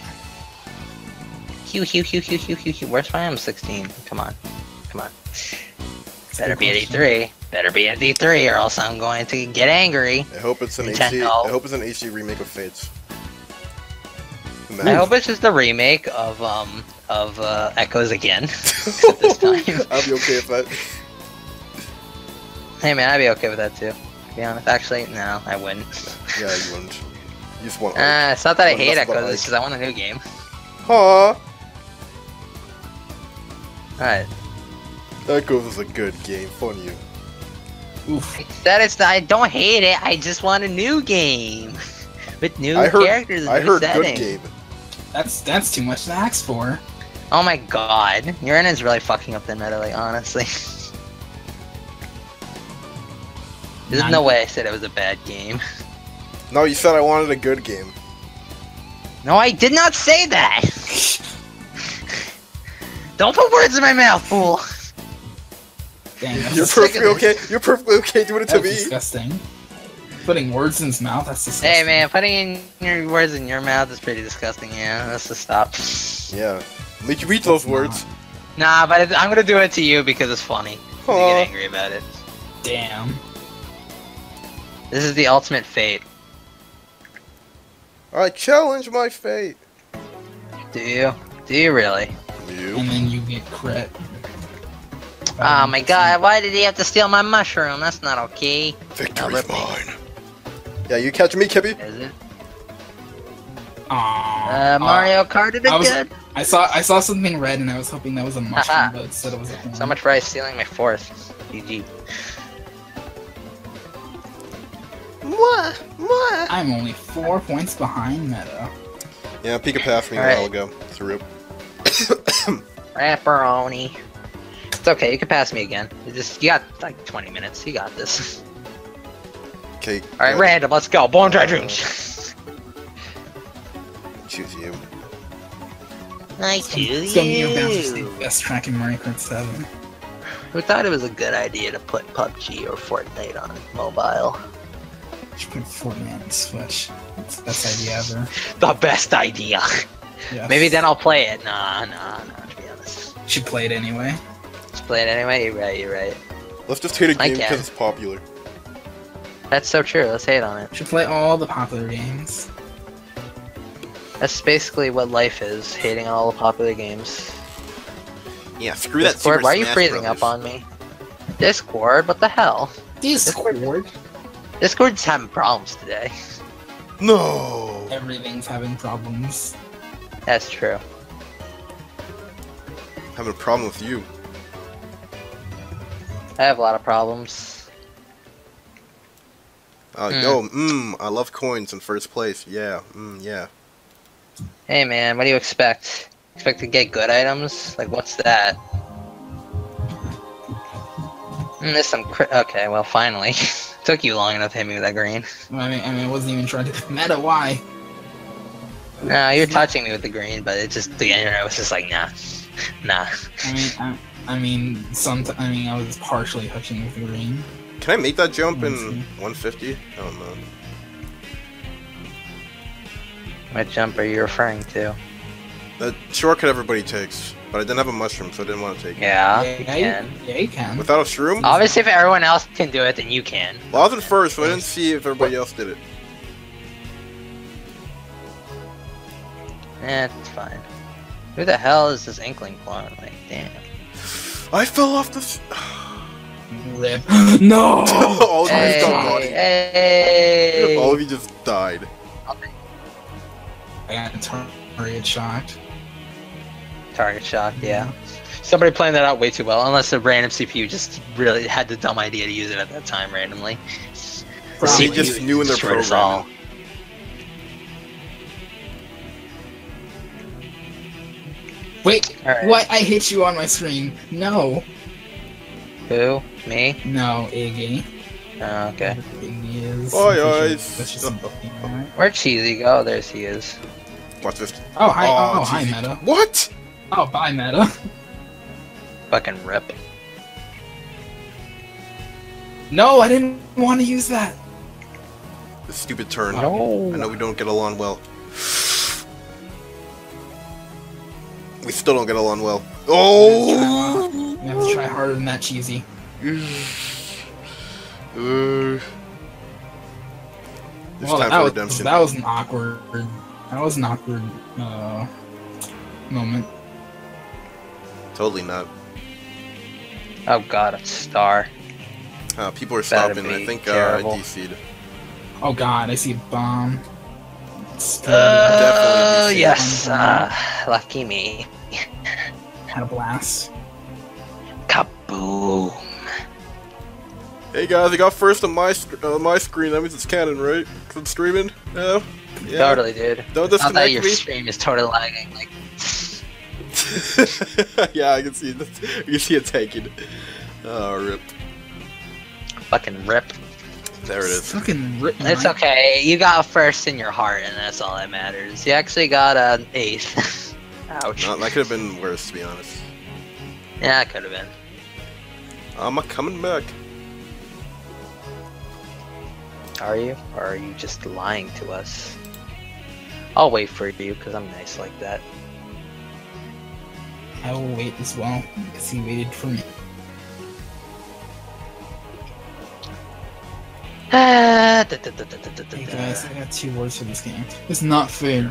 Where's my M16? Come on. Come on. Better be at E3. Better be at D3 or else I'm going to get angry. I hope it's an HD. I hope it's an HD remake of Fates. Imagine. I hope it's just the remake of Echoes again. This time. I'll be okay with that. Hey man, I'd be okay with that too. To be honest, actually, no, I wouldn't. Yeah, you wouldn't. You just want art. It's not that I hate it, because I want a new game. Aww. Alright. Echo was a good game, fun you. Oof. That is, I don't hate it, I just want a new game. With new characters and new setting. Good game. That's too much to ask for. Oh my god. Your internet's really fucking up the meta, like, honestly. There's no way I said it was a bad game. No, you said I wanted a good game. No, I did not say that! Don't put words in my mouth, fool! Dang, you're perfectly okay. You're perfectly okay doing it to me. Disgusting. Putting words in his mouth, that's disgusting. Hey man, putting your words in your mouth is pretty disgusting, yeah. Let's just stop. Yeah. Make you eat those words. Nah, but I'm gonna do it to you because it's funny. You get angry about it. Damn. This is the ultimate fate. I challenge my fate. Do you? Do you really? You. And then you get crit. Oh my god, why did he have to steal my mushroom? That's not okay. Victory's mine. Yeah, you catch me, Kippy. Is it? Aww. Mario Kart did good? I saw something red and I was hoping that was a mushroom, but it said it was a thing. So much for stealing my fourth. GG. What? I'm only 4 points behind meta. Yeah, Pika passed me a while ago. It's a rip. Rapperoni. It's okay, you can pass me again. You got like 20 minutes. You got this. Okay. Alright, random, let's go. Bone Dry Dunes. Choose you. I choose you. Best track in Mario Kart 7. We thought it was a good idea to put PUBG or Fortnite on mobile. Should put Fortnite on Switch. That's the best idea ever. The best idea. Yes. Maybe then I'll play it. Nah, to be honest. Should play it anyway. Play it anyway, you're right. Let's just hate a game because it's popular. That's so true, let's hate on it. Should play all the popular games. That's basically what life is, hating on all the popular games. Yeah, screw that Discord, why are you freezing up on me? Discord, what the hell? Discord? Discord's having problems today. No! Everything's having problems. That's true. I'm having a problem with you. I have a lot of problems. I love coins in first place. Yeah. Hey man, what do you expect? Expect to get good items? Like, what's that? There's some okay, well, finally. Took you long enough to hit me with that green. I mean, I wasn't even trying to meta, why? No, you're touching me with the green, but it just, the internet was just like, nah. I mean, I was partially touching with the green. Can I make that jump in 150? I don't know. What jump are you referring to? That shortcut everybody takes, but I didn't have a mushroom, so I didn't want to take it. Yeah, you can. Without a shroom? Obviously, if everyone else can do it, then you can. Well, I was in first, so I didn't see if everybody else did it. It's fine. Who the hell is this Inkling clone? Like, damn. I fell off the rip. No! All of you just got body. Hey. All of you just died. I got target shocked. Target shocked, yeah. Somebody planned that out way too well, unless the random CPU just really had the dumb idea to use it at that time randomly. Probably the CPU just knew in their program. Wait, what? I hit you on my screen. No. Who? Me? No, Iggy. Oh, okay. Iggy is... Where Cheesy go? There he is. Watch this. Oh, hi, hi Meta. What? Oh, bye, Meta. Fucking rip. No, I didn't want to use that. The stupid turn. No. I know we don't get along well. We still don't get along well. Oh! We have to try harder than that, Cheesy. This time for redemption. That was an awkward. Moment. Totally not. Oh god, a star. People are stopping. I think I DC'd. Oh god, I see a bomb. It's definitely yes, lucky me. Had a blast. Kaboom! Hey guys, I got first on my screen. That means it's canon, right? 'Cause I'm streaming. No? Yeah. Totally, dude. Don't disconnect me. Your stream is totally lagging. Like. Yeah, I can see it. You can see it tanking. Oh, rip. Fucking rip. There it is. Fucking rip. It's okay. You got first in your heart, and that's all that matters. You actually got an 8th. Ouch. No, that could have been worse, to be honest. Yeah, it could have been. I'm coming back. Are you? Or are you just lying to us? I'll wait for you, because I'm nice like that. I will wait as well, because he waited for me. Hey guys, I got 2 words for this game. It's not fair.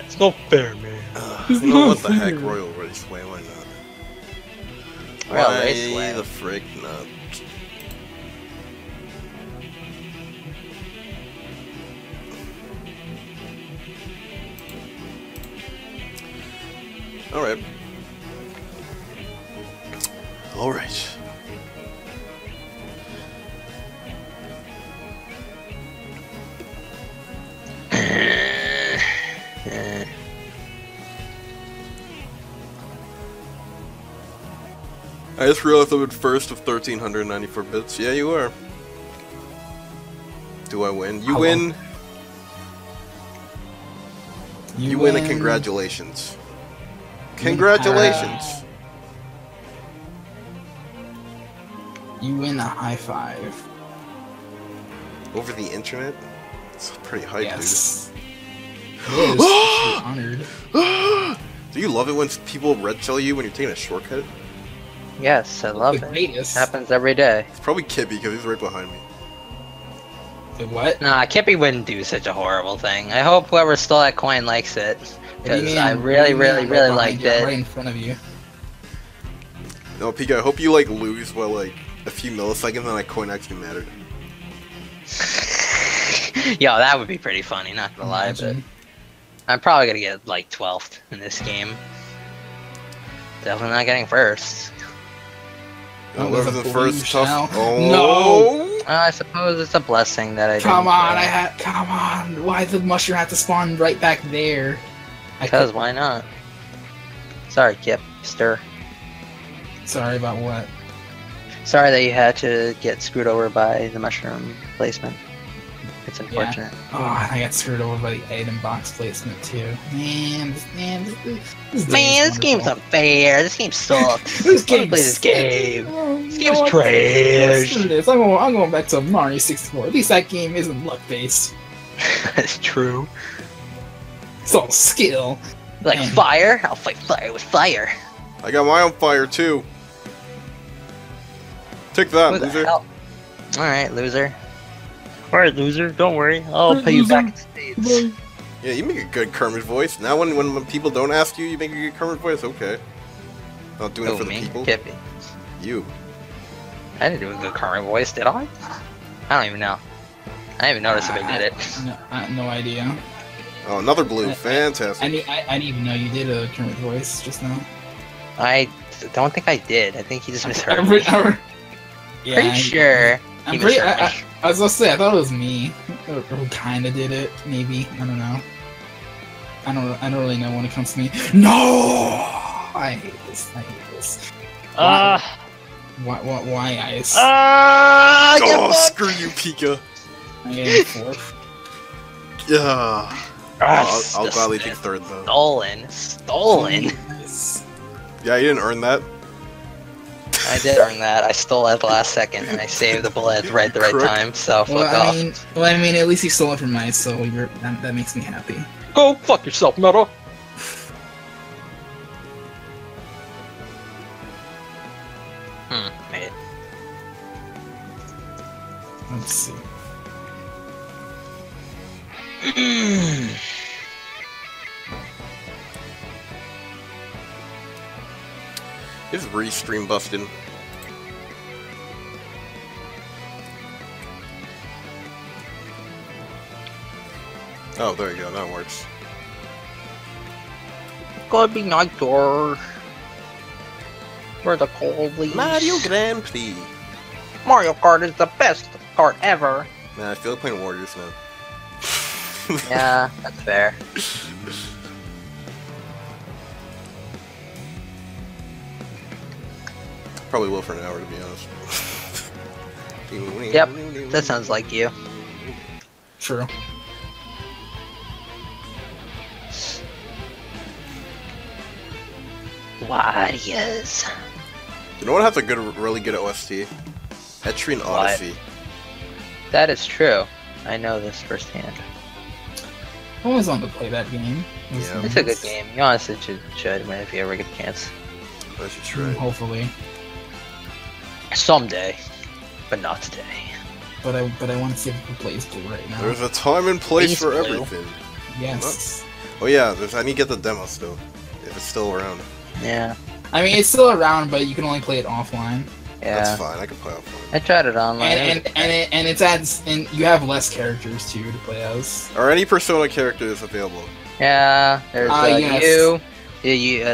It's not fair, man. You know what the heck, Royal Raceway, why not? Royal Raceway? The frick not? Alright. Alright. I just realized I'm in first of 1,394 bits. Yeah, you are. Do I win? You win. You win, and congratulations. Congratulations! You win a high five. Over the internet? It's pretty hype, yes. Dude. Yes! Honored. Do you love it when people red tell you when you're taking a shortcut? Yes, I love it. Greatest. Happens every day. It's probably Kippy, because he's right behind me. Wait, what? Nah, Kippy wouldn't do such a horrible thing. I hope whoever stole that coin likes it. Because I really liked it. Right in front of you. No, Pika, I hope you like lose by like a few milliseconds and that coin actually mattered. Yo, that would be pretty funny, not gonna lie, but I'm probably gonna get like 12th in this game. Definitely not getting first. Whoever the first tough. Oh. No! I suppose it's a blessing that I Come on, why did the mushroom have to spawn right back there? Because why not? Sorry, Kip. Stir. Sorry about what? Sorry that you had to get screwed over by the mushroom placement. It's unfortunate. Yeah. Oh, I got screwed over by the item box placement too. Man, this game's unfair. This game sucks. This game. Oh, this game's trash. I'm going back to Mario 64. At least that game isn't luck based. That's true. It's all skill. Like fire? I'll fight fire with fire. I got my own fire too. Take that, loser. All right, loser. Alright, loser, don't worry. I'll pay you back in spades. Yeah, you make a good Kermit voice. Now when people don't ask you, you make a good Kermit voice? Okay. Not doing it for the people. Kippy. You. I didn't do a good Kermit voice, did I? I don't even know. I didn't even notice if I did it. No, I have no idea. Oh, another blue. Fantastic. I didn't even know you did a Kermit voice just now. I don't think I did. I think he just misheard me. Yeah, pretty sure. I'm pretty, I was gonna say, I thought it was me who kinda did it, maybe, I don't know. I don't really know when it comes to me. No! I hate this. Why ice? Oh, screw you, Pika. I am fourth. Yeah. I'll gladly take third, though. Stolen. Yeah, you didn't earn that. I did earn that. I stole it at the last second, and I saved the bullet right the right time. So fuck off. I mean, at least you stole it from mine, so that makes me happy. Go fuck yourself, Meta. Made it. Let's see. It's restream busting. Oh, there you go. That works. It's gonna be nicer. For the coldies. Mario Grand Prix. Mario Kart is the best kart ever. Man, I feel like playing Warriors now. Yeah, that's fair. Probably will for an hour, to be honest. Yep, that sounds like you. True. Warriors. You know what has a good, really good OST? Etrian Odyssey. That is true. I know this firsthand. I always wanted to play that game. Yeah. It's a good game. You honestly should if you ever get a chance. I should try. Hopefully. Someday, but not today. But I want to see if it plays too right now. There's a time and place for everything. Yes. Oh yeah, I need to get the demo still, if it's still around. Yeah. I mean, it's still around, but you can only play it offline. Yeah. That's fine. I can play offline. I tried it online. And it adds, and you have less characters too to play as. Are any Persona characters available? Yeah. There's yes.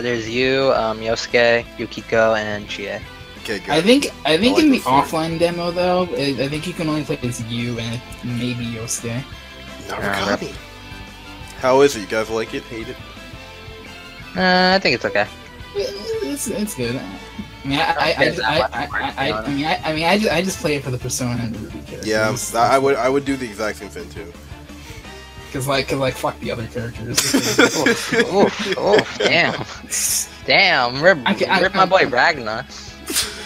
There's you, Yosuke, Yukiko, and Chie. Okay, good. I think in the offline demo though, I think you can only play as you and maybe Yosuke. Narukami. How is it? You guys like it? Hate it? I think it's okay. It's good. I mean, I just play it for the Persona and the Ruby characters. Yeah, I would do the exact same thing too. Cause like fuck the other characters. Damn, rip my boy Ragnar.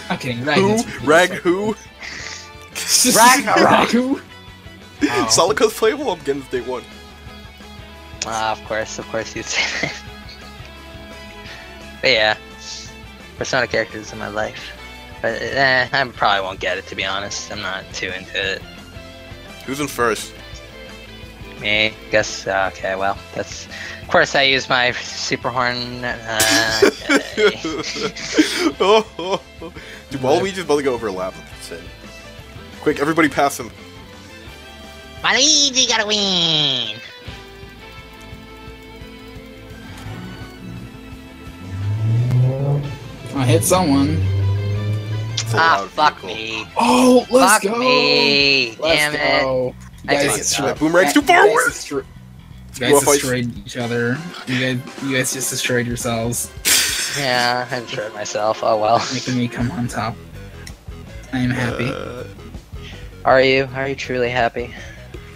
I'm kidding. Ragnar. Solico's playable. I'm getting day one. Ah, of course you'd say that. But yeah, Persona characters in my life. But I probably won't get it, to be honest. I'm not too into it. Who's in first? Me? Guess. Okay, well, that's. Of course, I use my super horn. Dude, Waluigi's about to go overlap. That's it. Quick, everybody pass him. Waluigi gotta win! I hit someone. Ah, fuck me. Oh, let's go! Fuck me! Damn it. That boomerang's too far away! You guys destroyed each other. You guys just destroyed yourselves. Yeah, I destroyed myself. Oh well. Making me come on top. I am happy. Are you? Are you truly happy?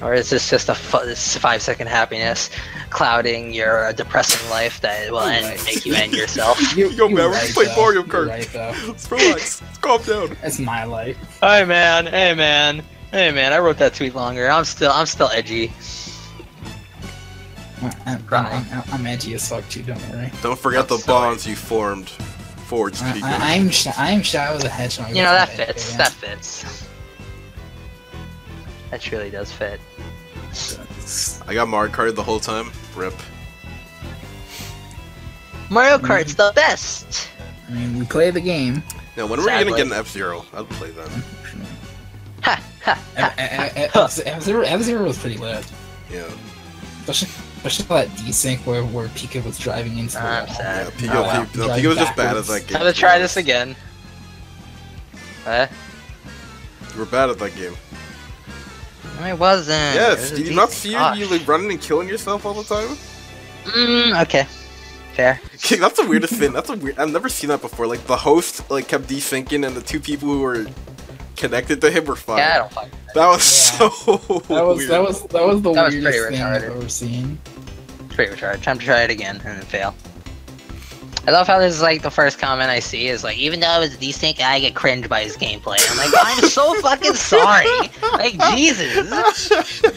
Or is this just a 5-second happiness clouding your depressing life that will make you end yourself? Yo, man, we're just playing Mario Kart. Let's relax. Let's calm down. That's my life. Hey man, I wrote that tweet longer. I'm still edgy. I'm edgy as fuck too, don't worry. Don't forget the bonds you formed. Forged people. I'm Shadow the Hedgehog. You know, that fits. That truly does fit. I got Mario Kart the whole time. Rip. Mario Kart's the best! I mean, we play the game. Now, when are we gonna get an F-Zero? I'll play that. Ha! Ha! F-Zero was pretty lit. Yeah. Especially that desync where Pika was driving into the wall. I'm sad. Yeah, Pika was just bad as that game. I'm gonna try this again. Huh? You were bad at that game. I wasn't. Yes, do you not see you like running and killing yourself all the time? Okay. Fair. Okay, that's the weirdest thing. I've never seen that before. Like the host like kept desyncing and the two people who were connected to him were fine. Yeah, I don't fucking know. That was so weird. That was the weirdest thing I've ever seen. It's pretty retarded. Time to try it again and fail. I love how this is like the first comment I see is like, even though it's desync, I get cringed by his gameplay. I'm like, I'm so fucking sorry. Like, Jesus.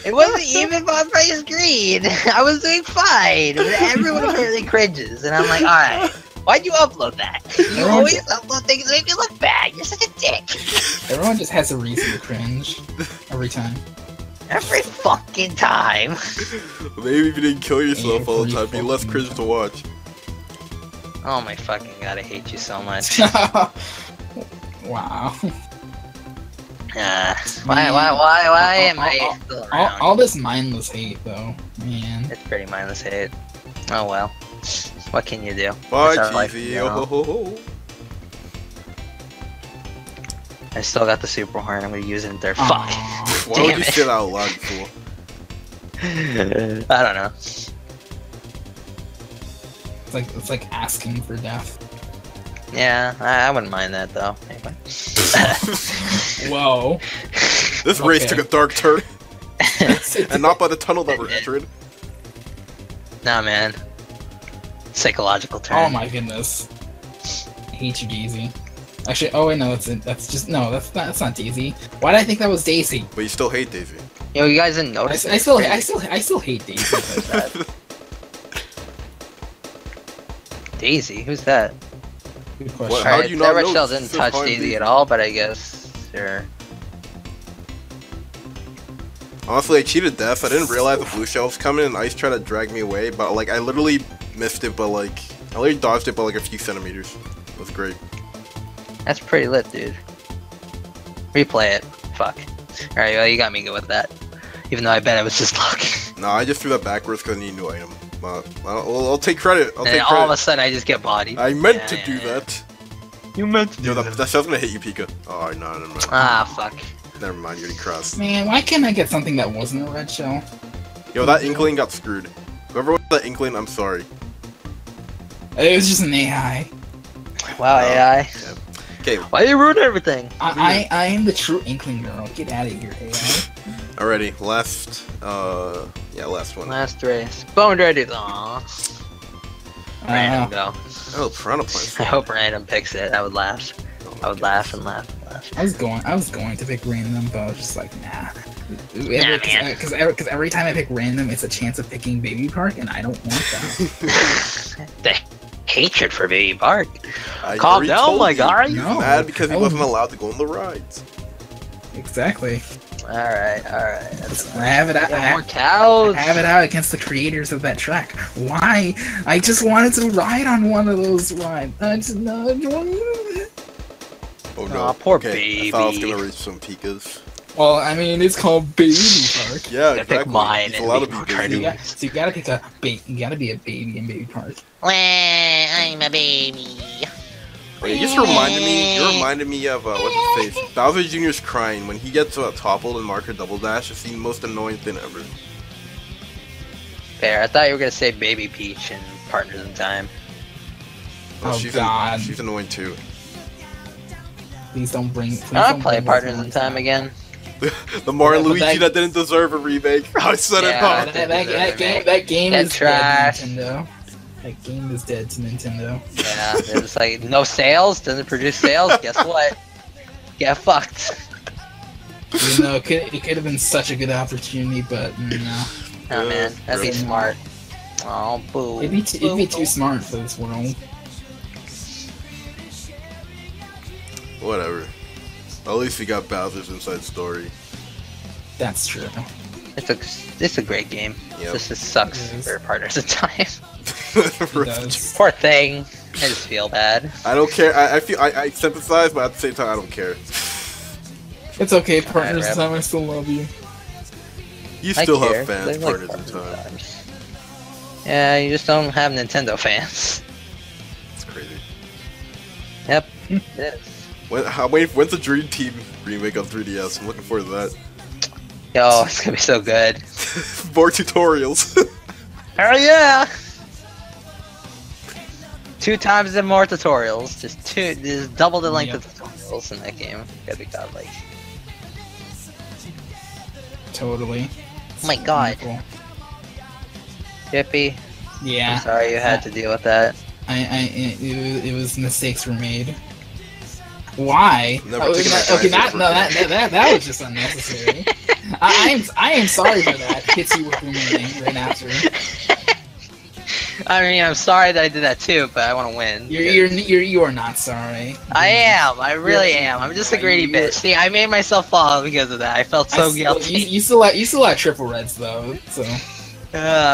It wasn't even on my screen. I was doing fine. Everyone really cringes. And I'm like, alright, why'd you upload that? You always upload things that make me look bad. You're such a dick. Everyone just has a reason to cringe. Every time. Every fucking time. Maybe if you didn't kill yourself all the time, it'd be less cringe to watch. Oh my fucking god, I hate you so much. Wow. Why am I still around? All this mindless hate, though. Man. It's pretty mindless hate. Oh well. What can you do? Bye, TV. Life, you know. I still got the super horn. I'm gonna use it in there. Fuck. Why would you still out loud for? I don't know. It's like asking for death. Yeah, I wouldn't mind that though. Anyway. Whoa. This race took a dark turn. And not by the tunnel that we're entering. Nah, man. Psychological turn. Oh my goodness. I hate you, Daisy. Actually, oh wait, no, that's just no, that's not Daisy. Why did I think that was Daisy? But you still hate Daisy. You know, you guys didn't notice. I still hate Daisy. That. Daisy, who's that? Good question. Well, how do you not know? Shell didn't touch Daisy at all, but I guess sure. Honestly, I cheated death. I didn't realize the blue shell was coming, and Ice tried to drag me away. But like, I literally missed it, but like, I literally dodged it by like a few centimeters. It was great. That's pretty lit, dude. Replay it. Fuck. Alright, well, you got me good with that. Even though I bet it was just luck. No, I just threw that backwards because I need a new item. I'll take credit. I'll take credit. All of a sudden, I just get bodied. I meant to do that. You meant to do that. That shell's gonna hit you, Pika. Oh, no, never mind. Ah, fuck. Never mind, you're gonna cross. Man, why can't I get something that wasn't a red shell? Yo, that Inkling got screwed. Whoever was that Inkling, I'm sorry. It was just an AI. Wow, AI. Yeah. Okay. Why you ruin everything? I am the true Inkling girl. Get out of here, AI. Alrighty, last one. Last race. Bone Dry Dunes. Aww. Random go. Oh, Toronto points. I hope Random picks it. I would laugh. Oh, I would laugh and laugh and laugh. I was going to pick Random, but I was just like, nah. Because every time I pick Random, it's a chance of picking Baby Park, and I don't want that. Hatred for Baby Park. Calm down, my guy. He's mad because he wasn't allowed to go on the rides. Exactly. All right. I have it out. More cows. I have it out against the creators of that track. Why? I just wanted to ride on one of those rides. I just not. Oh no! Aw, poor baby. I thought I was gonna reach some Pikas. Well, I mean, it's called Baby Park. Yeah, exactly. Pick mine. It's a lot of baby. So you gotta pick a baby. You gotta be a baby in Baby Park. Well, I'm a baby. Wait, you just reminded me. You reminded me of what's his face? Bowser Jr.'s crying when he gets toppled and Marker double dash. It's the most annoying thing ever. Fair. I thought you were gonna say Baby Peach and Partners in Time. Oh God, she's annoying too. Please don't bring. Please don't play Partners in Time again. The Mario Luigi that didn't deserve a remake. I said it. That game is dead to Nintendo. Yeah, it was like, no sales, doesn't produce sales, guess what? Get fucked. You know, it could have been such a good opportunity, but no. Oh man, that'd be smart. Oh, boo. It'd be too smart for this world. Whatever. At least we got Bowser's Inside Story. That's true. It's a great game. Yep. This just sucks for Partners in Time. Poor thing. I just feel bad. I don't care. I sympathize, but at the same time, I don't care. It's okay, Partners in Time. I still love you. You still have fans, Partners in Time. Yeah, you just don't have Nintendo fans. It's crazy. Yep. It is. When's the Dream Team remake on 3DS? I'm looking forward to that. Yo, it's gonna be so good. More tutorials. Hell yeah! 2 times and more tutorials. Just double the length of tutorials in that game. Gotta be godlike. Totally. Oh my god. Kippy. Yeah. I'm sorry you had to deal with that. It was mistakes were made. Why? That was just unnecessary. I am sorry for that. Hits you with winning right after. I mean, I'm sorry that I did that too, but I want to win. You are not sorry. I am. I really am. I'm just a greedy bitch. See, I made myself fall because of that. I felt so guilty. You still have triple reds though, so.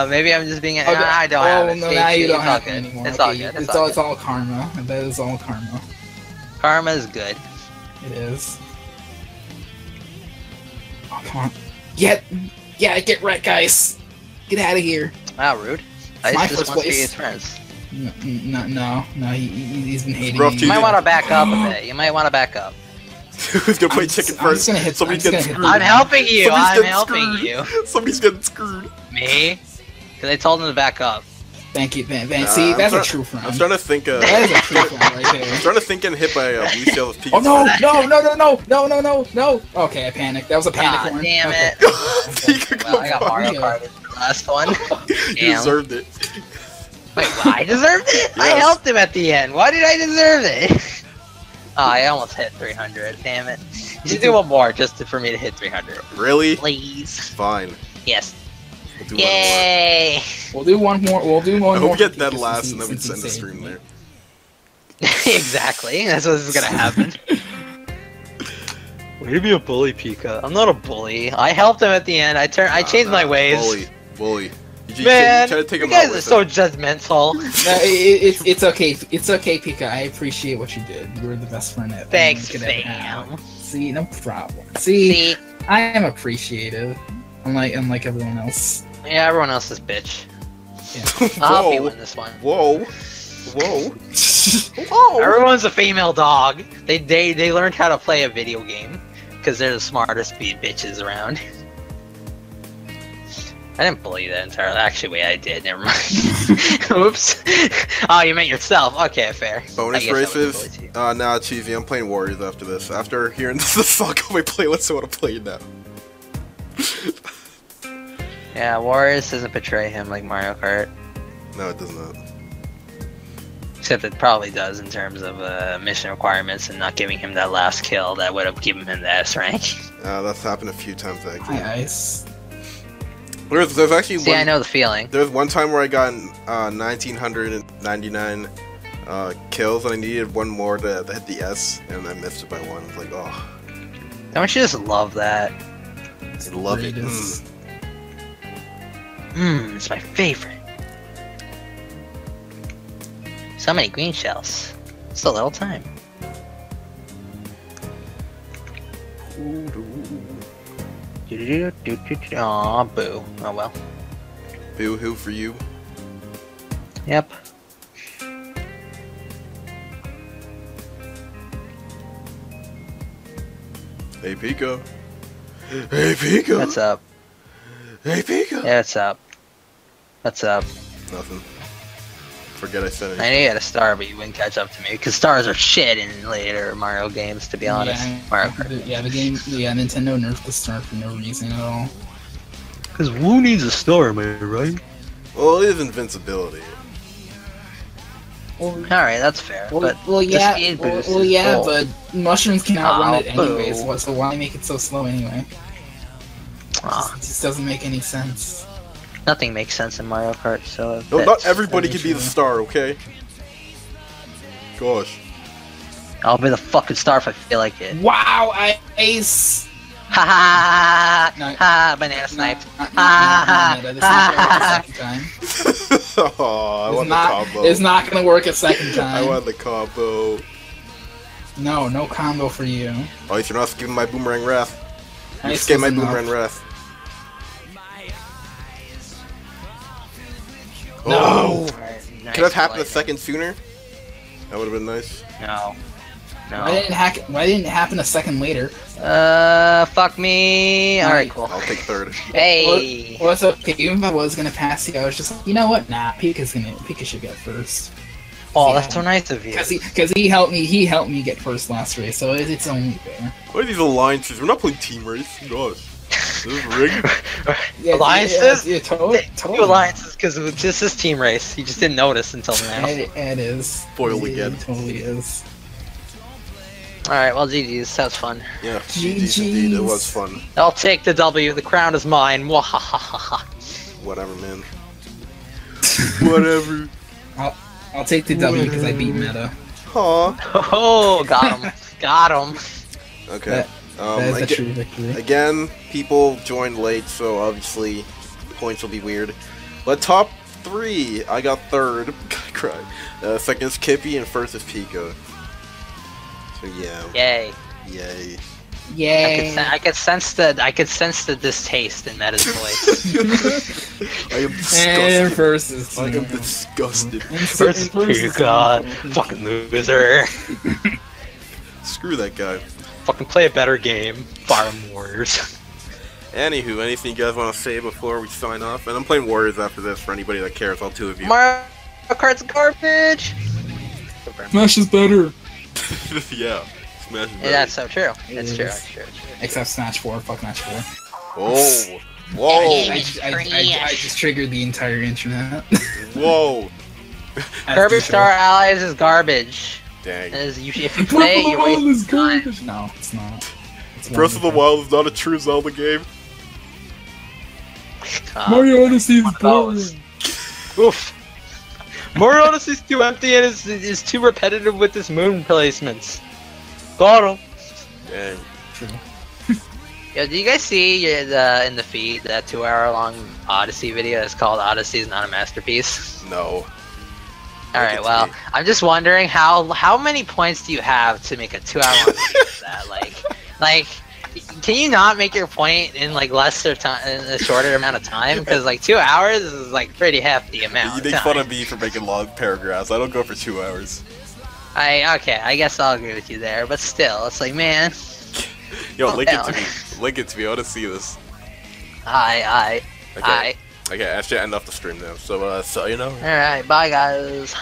Maybe I'm just being. Okay. I don't have it. No, now you don't have it anymore. It's all good. It's all karma. That is all karma. Karma is good. It is. Oh, come on. Get wrecked, guys. Get out of here. Wow, rude. I just want to be his friends. No, he's been hating me. You might want to back up a bit. You might want to back up. Who's gonna play chicken first? I'm helping you. I'm helping you. Somebody's getting screwed. Me? Because I told him to back up. Thank you, man. See, that's a true friend. I'm trying to think. That is a true friend right there. I'm trying to think and hit by a blue shell of Pikachu. Oh no! Okay, I panicked. That was a panic one. Damn it! Well, I got Mario Kart in the last one. You deserved it. Wait, well, I deserved it? Yes. I helped him at the end. Why did I deserve it? Oh, I almost hit 300. Damn it! You should do one more just for me to hit 300. Really? Please. Fine. Yes. We'll do yay! We'll do one more. We'll do one more. We'll get that last, and then we can send the stream there. Exactly. That's what's gonna happen. Why you be a bully, Pika? I'm not a bully. I helped him at the end. I changed my ways. Bully. Man, you guys are so judgmental. No, it's okay. It's okay, Pika. I appreciate what you did. You were the best friend ever. Thanks, fam. See, no problem. See, I am appreciative. Unlike everyone else. Yeah, everyone else is bitch. Yeah. I'll be winning this one. Whoa! Everyone's a female dog. They learned how to play a video game because they're the smartest bitches around. I didn't bully that entirely. Actually, wait, I did. Never mind. Oops. Oh, you meant yourself. Okay, fair. Bonus races. Nah, cheesy. I'm playing Warriors after this. After hearing this fuck on my playlist, I want to play it now. Yeah, Warriors doesn't portray him like Mario Kart. No, it does not. Except it probably does in terms of mission requirements and not giving him that last kill that would have given him the S rank. That's happened a few times actually. Nice. There's actually see, I know the feeling. There's one time where I got 1,999 kills and I needed one more to hit the S and I missed it by one. It's like, oh. Don't you just love that? I love it. It's my favorite. So many green shells. It's a little time. Aw, boo. Oh well. Boo hoo for you. Yep. Hey, Pika. Hey, Pika! What's up? Hey, Pika! Yeah, what's up? What's up? Nothing. Forget I said anything. I knew you had a star, but you wouldn't catch up to me, because stars are shit in later Mario games, to be honest. Yeah, Mario Kart. Yeah, Nintendo nerfed the star for no reason at all. Because Woo needs a star, man, right? Well, it is invincibility. All right, that's fair. Well, yeah, but mushrooms cannot run it anyways. So why make it so slow anyway? It just doesn't make any sense. Nothing makes sense in Mario Kart, so. No, not everybody can be the star, okay? Gosh. I'll be the fucking star if I feel like it. Wow, I ace. Ha ha ha ha! Banana sniped. Oh, I want the combo. It's not gonna work a second time. I want the combo. No, no combo for you. Oh, you're not giving my boomerang wrath. You just gave my boomerang wrath. No. Could have happened a second sooner. That would have been nice. No. No. Why didn't it happen a second later? Fuck me. Alright, cool. I'll take third. Hey! What's up? Even if I was gonna pass you, I was just like, you know what? Nah, Pika should get first. Oh, yeah. That's so nice of you. Because he helped me get first last race, so it's only fair. What are these alliances? We're not playing team race. God. This is rigged. Yeah, alliances? Yeah, totally. You alliances, because this is team race. You just didn't notice until now. It is. Spoiled again. It totally is. Alright, well GG's, that was fun. Yeah, GG's indeed, it was fun. I'll take the W, the crown is mine, wahahaha. Whatever, man. Whatever. I'll take the W because I beat meta. Aww. Oh, got him. Got him. Okay. That is a true victory. Again, people joined late, so obviously points will be weird. But top 3, I got 3rd. I cried. Second is Kippy and 1st is Pika. So yeah. Yay. Yay. Yay! I could sense the distaste in Meta's voice. I am disgusted. Versus, I am disgusted. Versus God, fucking loser. Screw that guy. Fucking play a better game, Fire Emblem Warriors. Anywho, anything you guys want to say before we sign off? And I'm playing Warriors after this for anybody that cares, all two of you. Mario Kart's garbage! Smash is better! Yeah, Smash is better. Yeah, that's so true. It's true, it's true, it's true. Except Smash 4, fuck Smash 4. Oh! Whoa! I just triggered the entire internet. Whoa! Kirby Star Allies is garbage. Dang. If you play, you waste time. No, it's not. Breath of the Wild is not a true Zelda game. Mario Odyssey is boring. Oof. Mario Odyssey is too empty and is too repetitive with its moon placements. Got him. Dang. True. Yo, do you guys see in the feed that 2-hour-long Odyssey video that's called Odyssey is not a masterpiece? No. Alright, well, I'm just wondering how many points do you have to make a 2-hour-long video of that, like, can you not make your point in like a shorter amount of time? Because like 2 hours is like pretty hefty amount. You make fun of me for making long paragraphs. I don't go for 2 hours. Okay, I guess I'll agree with you there. But still, it's like, man. Yo, link it to me. I want to see this. Okay, I actually end off the stream now. So you know. All right, bye guys.